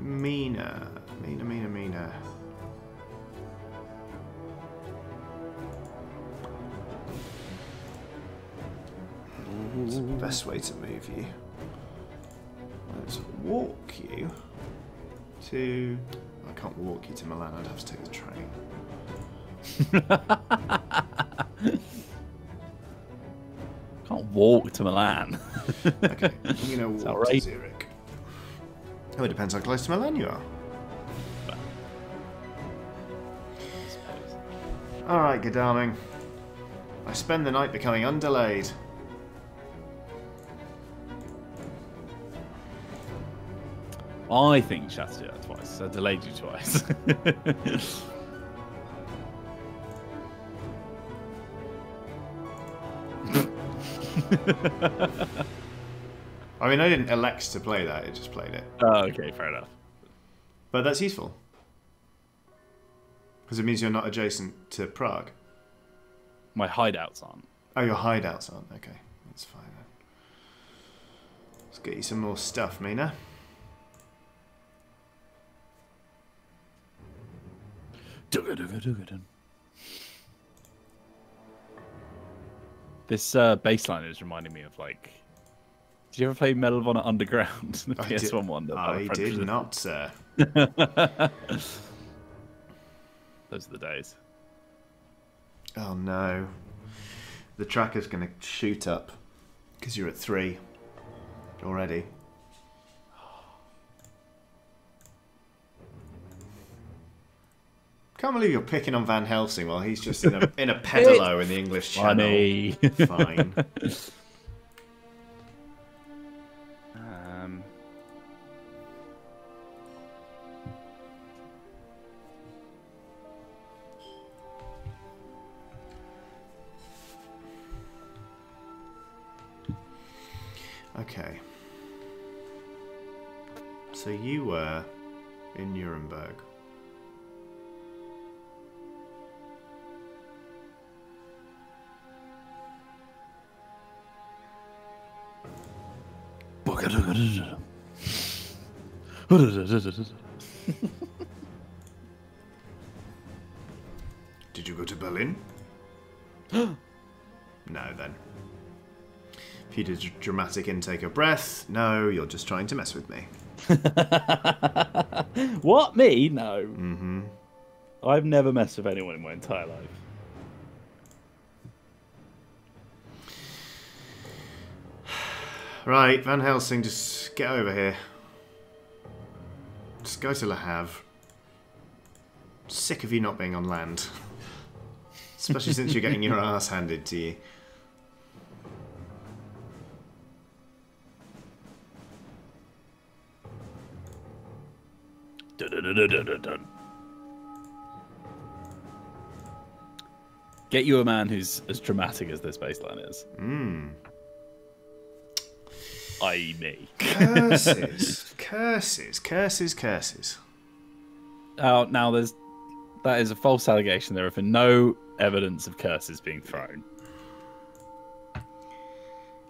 Mina. What's the best way to move you? Let's walk you to... I can't walk you to Milan, I'd have to take the train. Can't walk to Milan. Okay, I'm gonna walk to Zurich. Oh, it depends how close to Milan you are. Well, alright, Godalming. I spend the night becoming undelayed. I think you had to do that twice. I delayed you twice. I mean, I didn't elect to play that. It just played it. Oh, okay. Fair enough. But that's useful. Because it means you're not adjacent to Prague. My hideouts aren't. Oh, your hideouts aren't. Okay. That's fine then. Let's get you some more stuff, Mina. This bass line is reminding me of, like... Did you ever play Medal of Honor Underground? The PS1 one. I did not, sir. Those are the days. Oh, no. The tracker's going to shoot up. Because you're at 3 already. Can't believe you're picking on Van Helsing while he's just in a pedalo in the English Channel. Fine. Okay. So you were in Nuremberg. Did you go to Berlin? No, then. If you did a dramatic intake of breath, no, you're just trying to mess with me. What, me? No. Mm-hmm. I've never messed with anyone in my entire life. Right, Van Helsing, just get over here. Just go to Le Havre. Sick of you not being on land. Especially since you're getting your ass handed to you. Get you a man who's as dramatic as this baseline is. Mm. I.e. me. Curses. Curses. Curses. Curses. Oh, now there's... That is a false allegation. There have been no evidence of curses being thrown.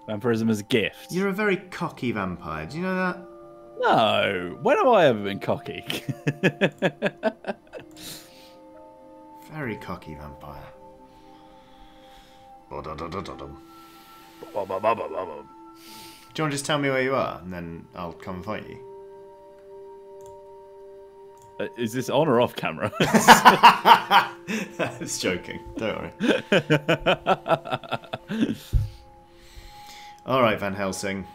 Vampirism is a gift. You're a very cocky vampire. Do you know that? No. When have I ever been cocky? Very cocky vampire. Do you want to just tell me where you are, and then I'll come and fight you? Is this on or off camera? It's joking. Don't worry. All right, Van Helsing.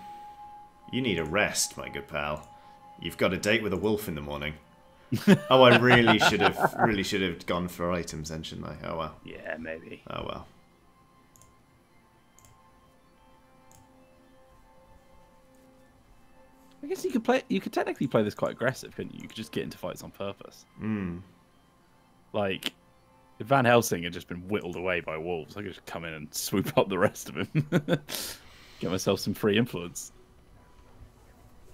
You need a rest, my good pal. You've got a date with a wolf in the morning. Oh, I really should have gone for items then, shouldn't I? Oh well. Yeah, maybe. Oh well. I guess you could play. You could technically play this quite aggressive, couldn't you? You could just get into fights on purpose. Mm. Like, if Van Helsing had just been whittled away by wolves, I could just come in and swoop up the rest of him. Get myself some free influence.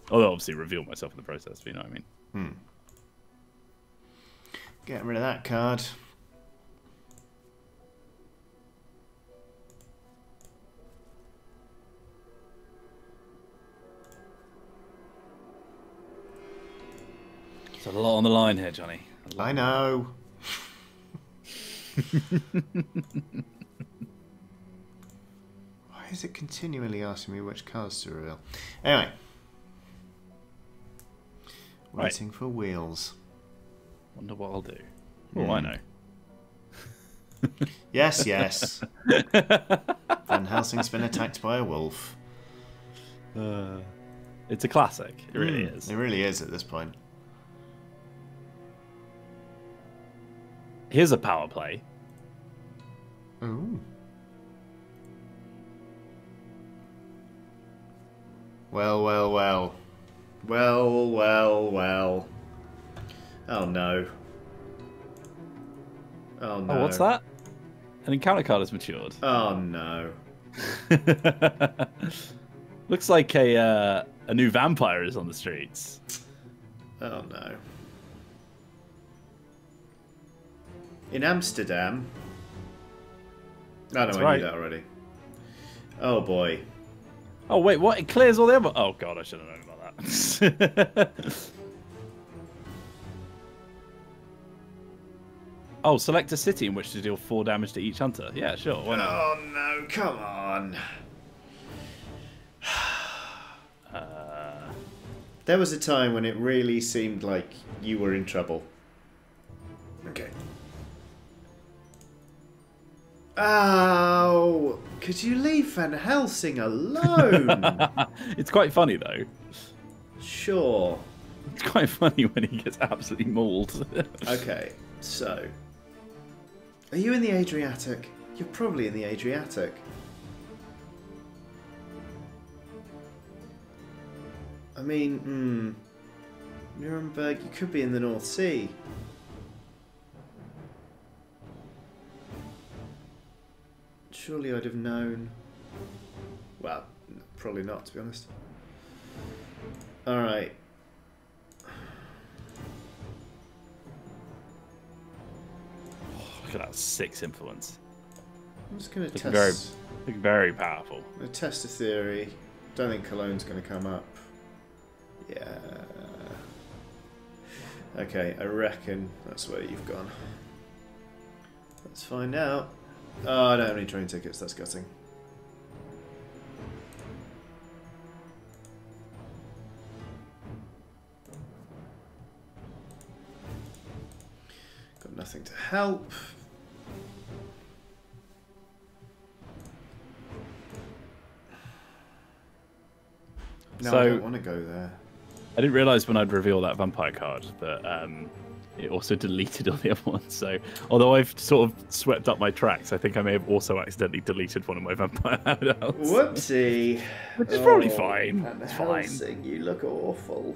Although, obviously, reveal myself in the process, but you know what I mean. Hmm. Getting rid of that card. There's a lot on the line here, Johnny. I know. Why is it continually asking me which cards to reveal? Anyway. Right. Waiting for Wheels. Wonder what I'll do. Oh, I know. Yes, yes. Van Helsing's been attacked by a wolf. It's a classic. It really is. It really is at this point. Here's a power play. Ooh. Well, well, well. Well, well, well. Oh, no. Oh, no. Oh, what's that? An encounter card has matured. Oh, no. Looks like a new vampire is on the streets. Oh, no. In Amsterdam. Oh, no, I knew that already. Oh, boy. Oh, wait, what? It clears all the other... Oh, God, I should have known about that. Oh, select a city in which to deal 4 damage to each hunter. Yeah, sure. Why not? Oh, no, come on. There was a time when it really seemed like you were in trouble. Okay. Oh, could you leave Van Helsing alone? It's quite funny, though. Sure. It's quite funny when he gets absolutely mauled. Okay, so... Are you in the Adriatic? You're probably in the Adriatic. I mean, Nuremberg, you could be in the North Sea. Surely I'd have known. Well, probably not, to be honest. Alright. Oh, look at that 6 influence. I'm just going to test. Very powerful. I'm going to test a theory. Don't think Cologne's going to come up. Yeah. Okay, I reckon that's where you've gone. Let's find out. Oh, I don't have any train tickets, that's gutting. Got nothing to help. No, so, I don't want to go there. I didn't realise when I'd reveal that vampire card, but... It also deleted all the other ones, so although I've sort of swept up my tracks, I think I may have also accidentally deleted one of my vampire hideouts. Whoopsie. Which is probably fine. It's fine. You look awful.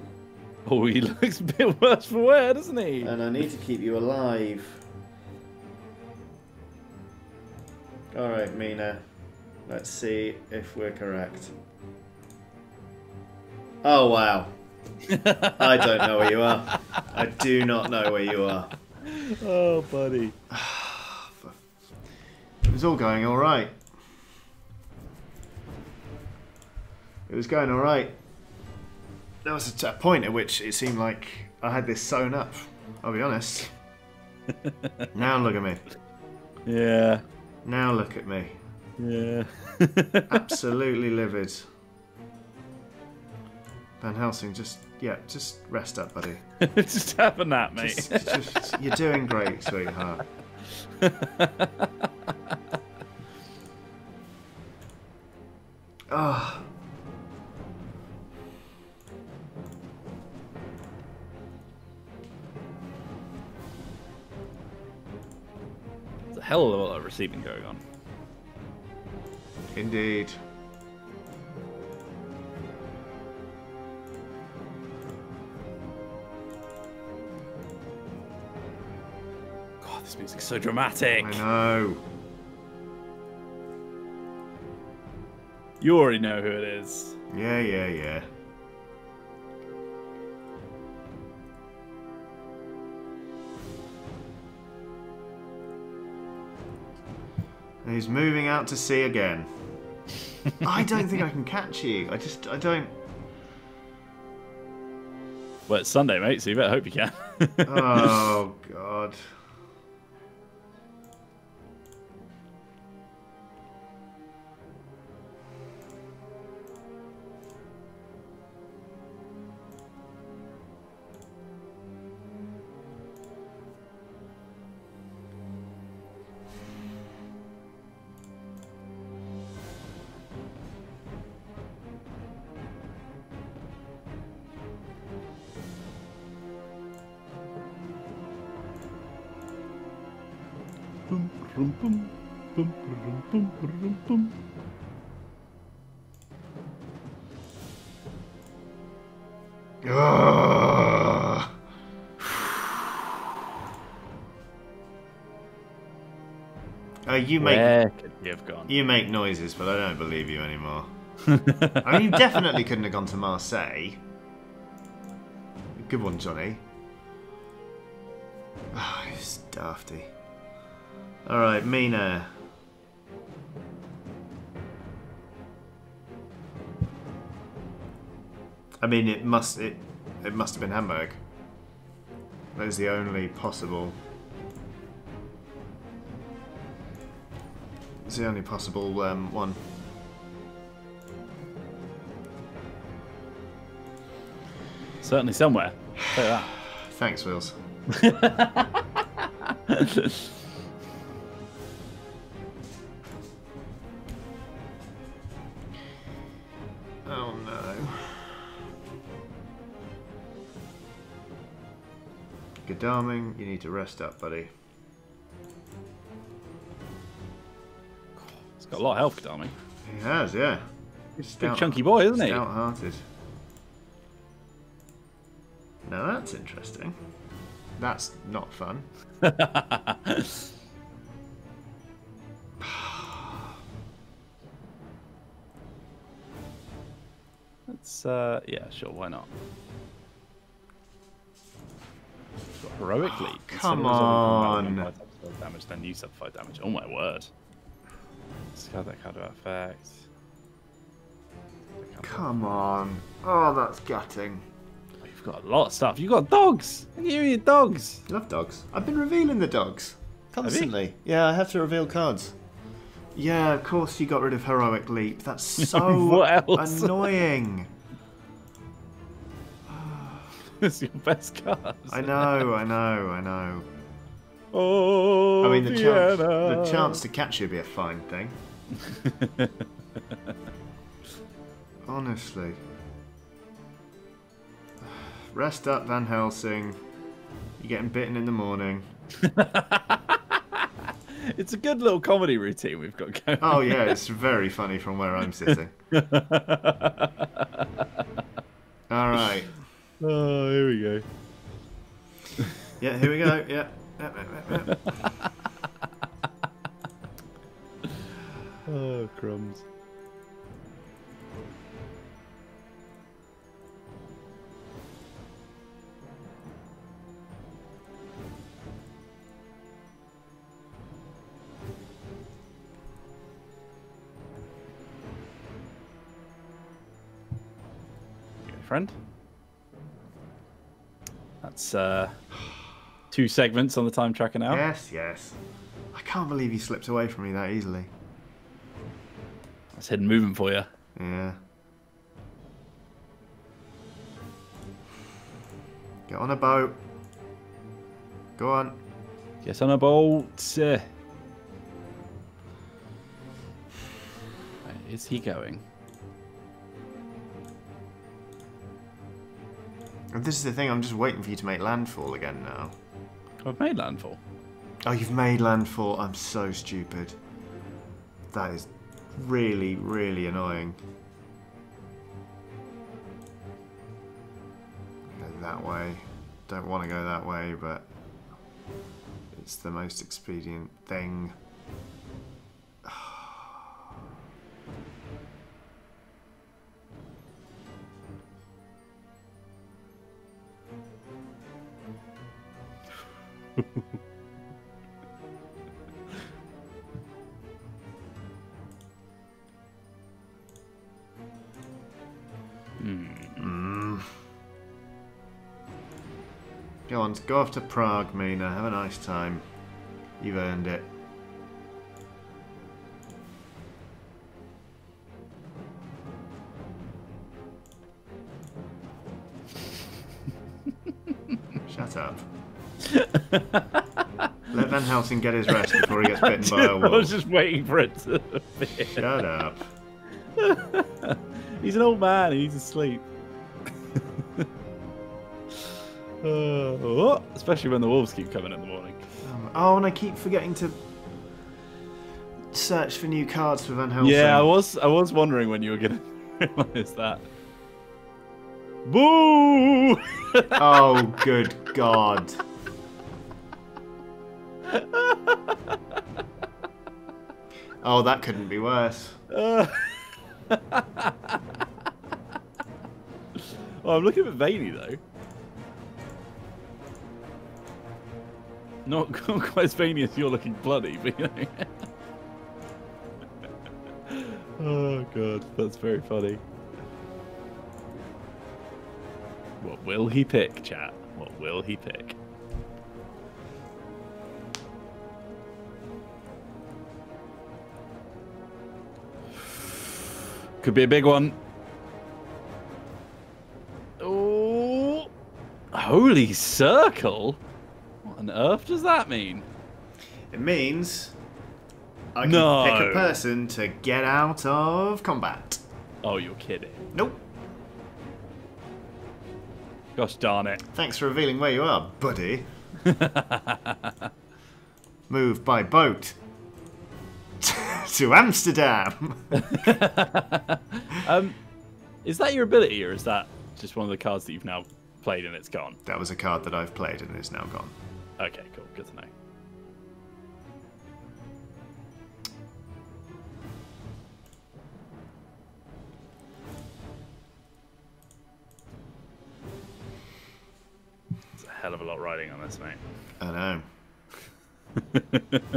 Oh, he looks a bit worse for wear, doesn't he? And I need to keep you alive. Alright, Mina. Let's see if we're correct. Oh, wow. I don't know where you are. I do not know where you are. Oh, buddy. It was all going all right. It was going all right. There was a point at which it seemed like I had this sewn up. I'll be honest. Now look at me. Yeah. Now look at me. Yeah. Absolutely livid. Van Helsing, just rest up, buddy. Just have a nap, mate. You're doing great, sweetheart. Oh. There's a hell of a lot of receiving going on. Indeed. Music's so dramatic. I know. You already know who it is. Yeah, yeah, yeah. And he's moving out to sea again. I don't think I can catch you. I don't. Well, it's Sunday, mate, so you better hope you can. Oh, God. You make noises, but I don't believe you anymore. I mean, you definitely couldn't have gone to Marseille. Good one, Johnny. Oh, it's dafty. All right, Mina. I mean, it must have been Hamburg. That is the only possible. It's the only possible one. Certainly somewhere. Thanks, Wheels. Oh no. Godalming, you need to rest up, buddy. Got a lot of health, Godalming. He has, yeah. He's a big chunky boy, isn't he? Stout-hearted. Now that's interesting. That's not fun. That's, yeah, sure, why not? Heroically. Oh, come on. Damage, then you sub 5 damage. Oh my word. Discard that card of effect. Come on. Oh, that's gutting. Oh, you've got a lot of stuff. You've got dogs. Look at you and your dogs. I love dogs. I've been revealing the dogs constantly. Yeah, I have to reveal cards. Yeah, of course you got rid of Heroic Leap. That's so annoying. It's your best card. I know. Oh, I mean, the chance to catch you would be a fine thing. Honestly. Rest up, Van Helsing. You're getting bitten in the morning. It's a good little comedy routine we've got going. Oh, yeah, it's very funny from where I'm sitting. All right. Oh, here we go. Yeah, here we go. Yeah. Oh, crumbs. Okay, friend. That's two segments on the time tracker now. Yes, yes. I can't believe he slipped away from me that easily. That's hidden movement for you. Yeah. Get on a boat. Go on. Get on a boat. Where is he going? And this is the thing, I'm just waiting for you to make landfall again now. I've made landfall. Oh, you've made landfall. I'm so stupid. That is really, really annoying. Go that way. Don't want to go that way, but it's the most expedient thing. Go on, go off to Prague, Mina. Have a nice time. You've earned it. Shut up. Let Van Helsing get his rest before he gets bitten by a wolf. I was just waiting for it to appear. Shut up. He's an old man. He needs to sleep. Oh, especially when the wolves keep coming in the morning. Oh, and I keep forgetting to search for new cards for Van Helsing. Yeah, I was wondering when you were going to realize that. Boo! Oh, good God. Oh, that couldn't be worse. Oh, I'm looking for Vaney, though. Not quite as veiny as you're looking bloody, but you know. Oh God, that's very funny. What will he pick, chat? What will he pick? Could be a big one. Oh, holy circle. What on earth does that mean? It means I can pick a person to get out of combat. Oh, you're kidding. Nope. Gosh darn it. Thanks for revealing where you are, buddy. Move by boat to Amsterdam. Is that your ability, or is that just one of the cards that you've now played and it's gone? That was a card that I've played and it's now gone. Okay, cool. Good to know. It's a hell of a lot riding on this, mate. I know.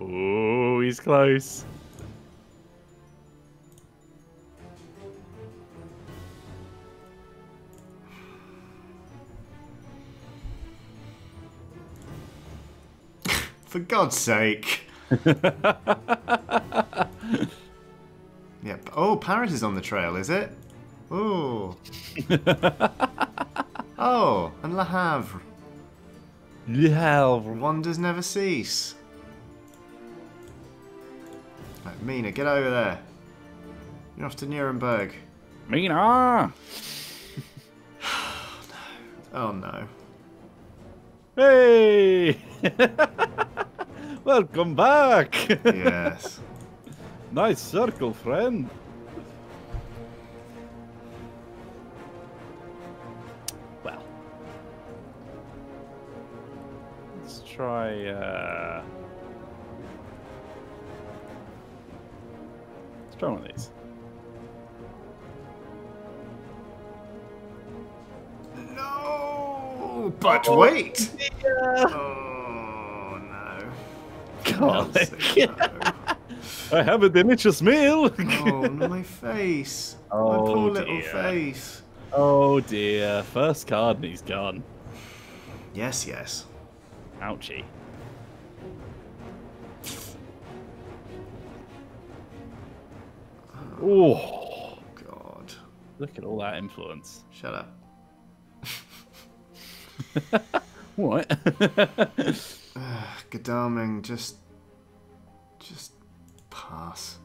Oh, he's close. For God's sake. Yep. Oh, Paris is on the trail, is it? Ooh. Oh, and Le Havre. Le Havre. Wonders never cease. Right, Mina, get over there. You're off to Nuremberg. Mina! Oh, no. Oh, no. Hey! Welcome back! Yes. Nice circle, friend. Well. Let's try... Let's try one of these. No! But oh, wait! Yeah. Oh. God. I have a delicious meal. Oh, my face. Oh, my poor little face. Oh, dear. First card and he's gone. Yes, yes. Ouchie. Oh, God. Look at all that influence. Shut up. What? Godalming, just pass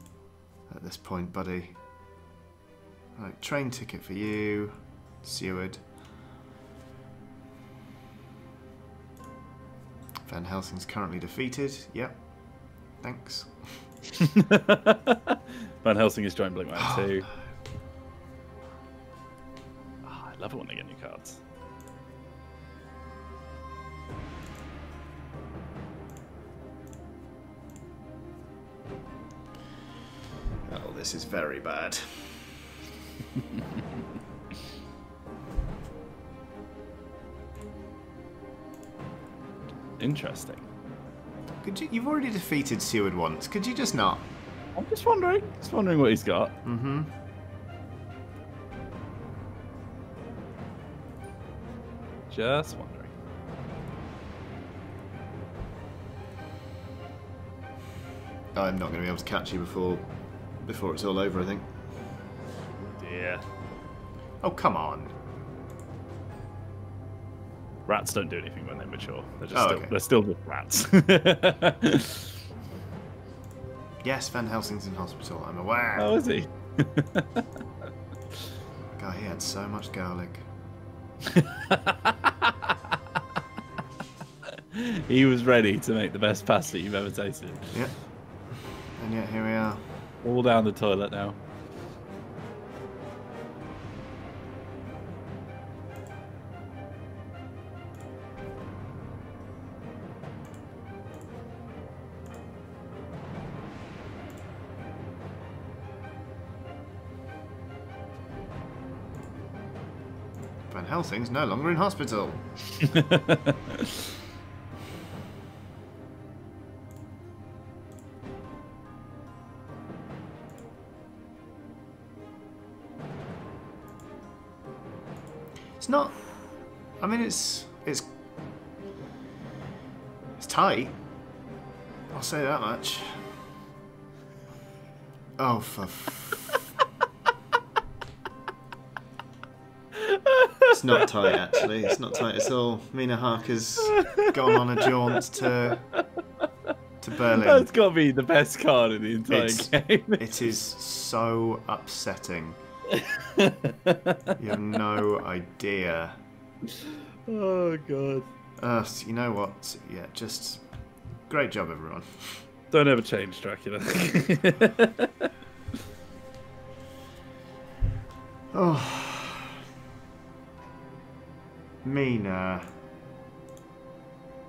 at this point, buddy. Right, train ticket for you, Seward. Van Helsing's currently defeated. Yep. Thanks. Van Helsing is joined Blink Man too. No. Oh, I love it when they get new cards. this is very bad. Interesting. Could you've already defeated Seward once. Could you just not? I'm just wondering. Just wondering what he's got. Mm-hmm. Just wondering. I'm not going to be able to catch you before it's all over, I think. Yeah. Oh, come on. Rats don't do anything when they mature. They're just they're still just rats. Yes, Van Helsing's in hospital. I'm aware. Oh, is he? God, he had so much garlic. He was ready to make the best pasta you've ever tasted. Yeah. And yet here we are. All down the toilet now. Van Helsing's no longer in hospital. Not, I mean, it's tight. I'll say that much. Oh, for it's not tight, actually. It's not tight at all. Mina Harker's gone on a jaunt to Berlin. That's got to be the best card in the entire game. It is so upsetting. You have no idea. Oh god. So you know what? Yeah, just great job, everyone. Don't ever change, Dracula. Oh, Mina.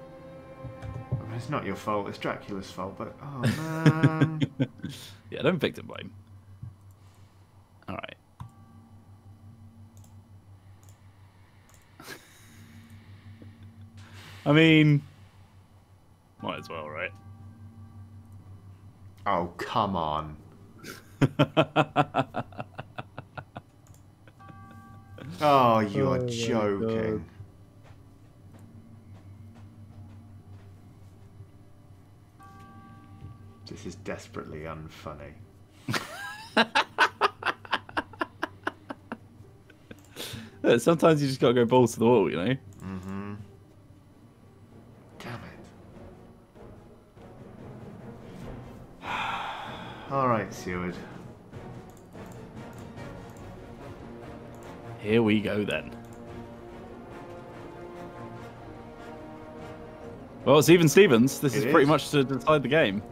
I mean, it's not your fault. It's Dracula's fault. But oh man. Yeah, don't victim blame. All right. I mean, might as well, right? Oh, come on. Oh, you are joking. This is desperately unfunny. Look, sometimes you just gotta go balls to the wall, you know? Mm-hmm. All right, Seward. Here we go then. Well, it's even Stevens. This is pretty much to decide the game.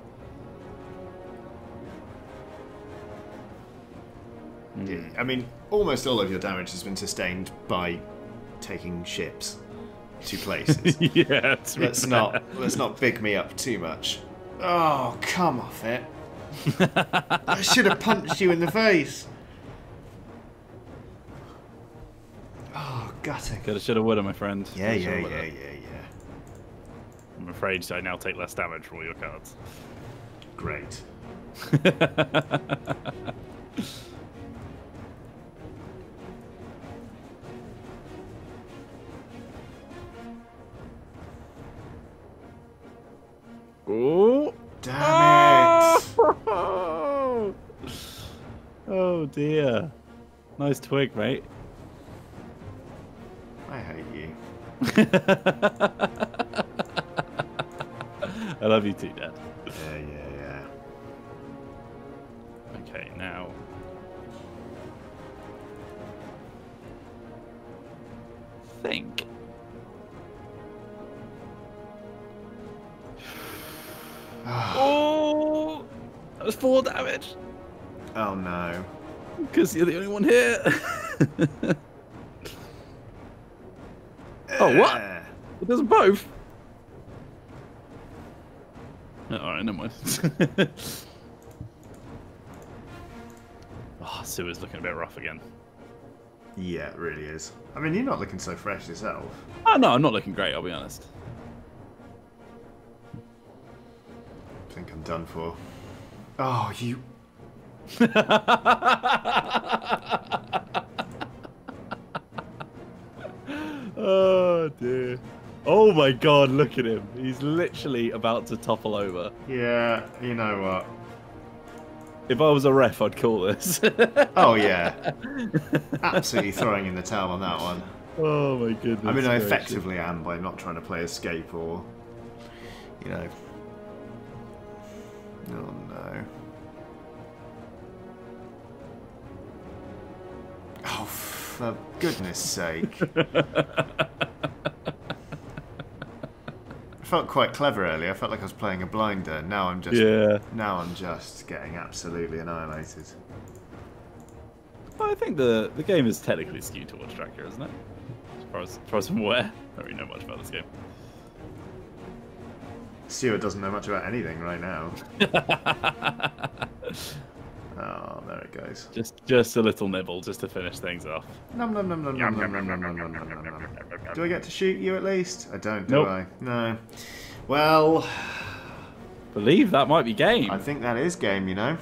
Yeah, I mean, almost all of your damage has been sustained by taking ships to places. Yeah, let's not big me up too much. Oh, come off it. I should have punched you in the face. Oh, gutting. Could have, should have, would have, my friend. Yeah, yeah. I'm afraid I now take less damage from all your cards. Great. Oh, damn it. Oh! Oh dear. Nice twig, mate. I hate you. I love you too, Dad. Yeah. Okay, now. Think. Oh, that was 4 damage. Oh no. Because you're the only one here. Oh, what? It does both. Oh, alright, never mind. Seward's looking a bit rough again. Yeah, it really is. I mean, you're not looking so fresh yourself. Oh, no, I'm not looking great, I'll be honest. I think I'm done for. Oh, you... Oh, dear. Oh, my God, look at him. He's literally about to topple over. Yeah, you know what? If I was a ref, I'd call this. Oh, yeah. Absolutely throwing in the towel on that one. Oh, my goodness. I mean, I effectively am by not trying to play escape or, you know. Oh, no. Oh, for goodness sake. I felt quite clever earlier. I felt like I was playing a blinder. Now I'm just now I'm just getting absolutely annihilated. Well, I think the game is technically skewed towards Dracula, isn't it? As far as I'm aware. I don't really know much about this game. Seward doesn't know much about anything right now. Oh, there it goes. Just a little nibble, just to finish things off. Nom nom nom nom nom nom nom nom nom nom nom nom. Do I get to shoot you at least? I don't, do I? No. Well... believe that might be game. I think that is game, you know.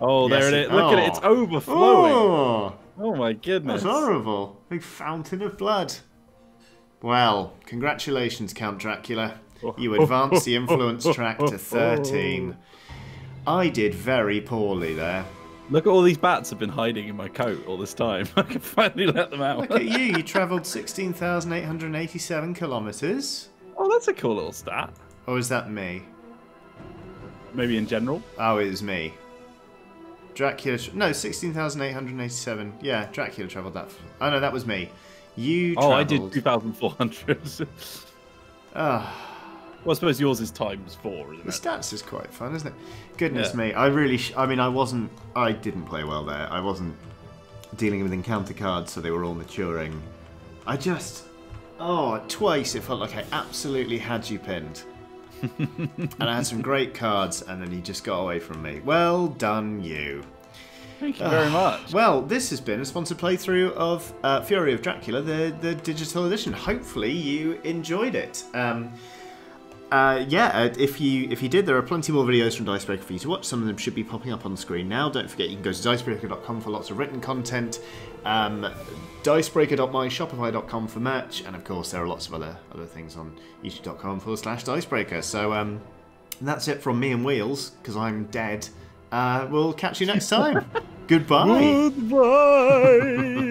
Oh, there it is. Look at it, it's overflowing. Oh my goodness. That's horrible. Big fountain of blood. Well, congratulations, Count Dracula. You advance the influence track to 13. I did very poorly there. Look at all these bats have been hiding in my coat all this time. I can finally let them out. Look at you. You travelled 16,887 kilometres. Oh, that's a cool little stat. Or is that me? Maybe in general? Oh, it was me. Dracula... no, 16,887. Yeah, Dracula travelled that... oh, no, that was me. You travelled... oh, I did 2,400. Ah... well, I suppose yours is ×4, isn't it? The stats is quite fun, isn't it? Goodness me, I really... I didn't play well there. I wasn't dealing with encounter cards, so they were all maturing. I just... oh, twice it felt like I absolutely had you pinned. And I had some great cards, and then you just got away from me. Well done, you. Thank you very much. Well, this has been a sponsored playthrough of Fury of Dracula, the digital edition. Hopefully you enjoyed it. Yeah, if you did, there are plenty more videos from Dicebreaker for you to watch. Some of them should be popping up on the screen now. Don't forget you can go to dicebreaker.com for lots of written content, dicebreaker.myshopify.com for merch, and of course there are lots of other things on youtube.com/dicebreaker. So that's it from me and Wheels, because I'm dead. We'll catch you next time. Goodbye.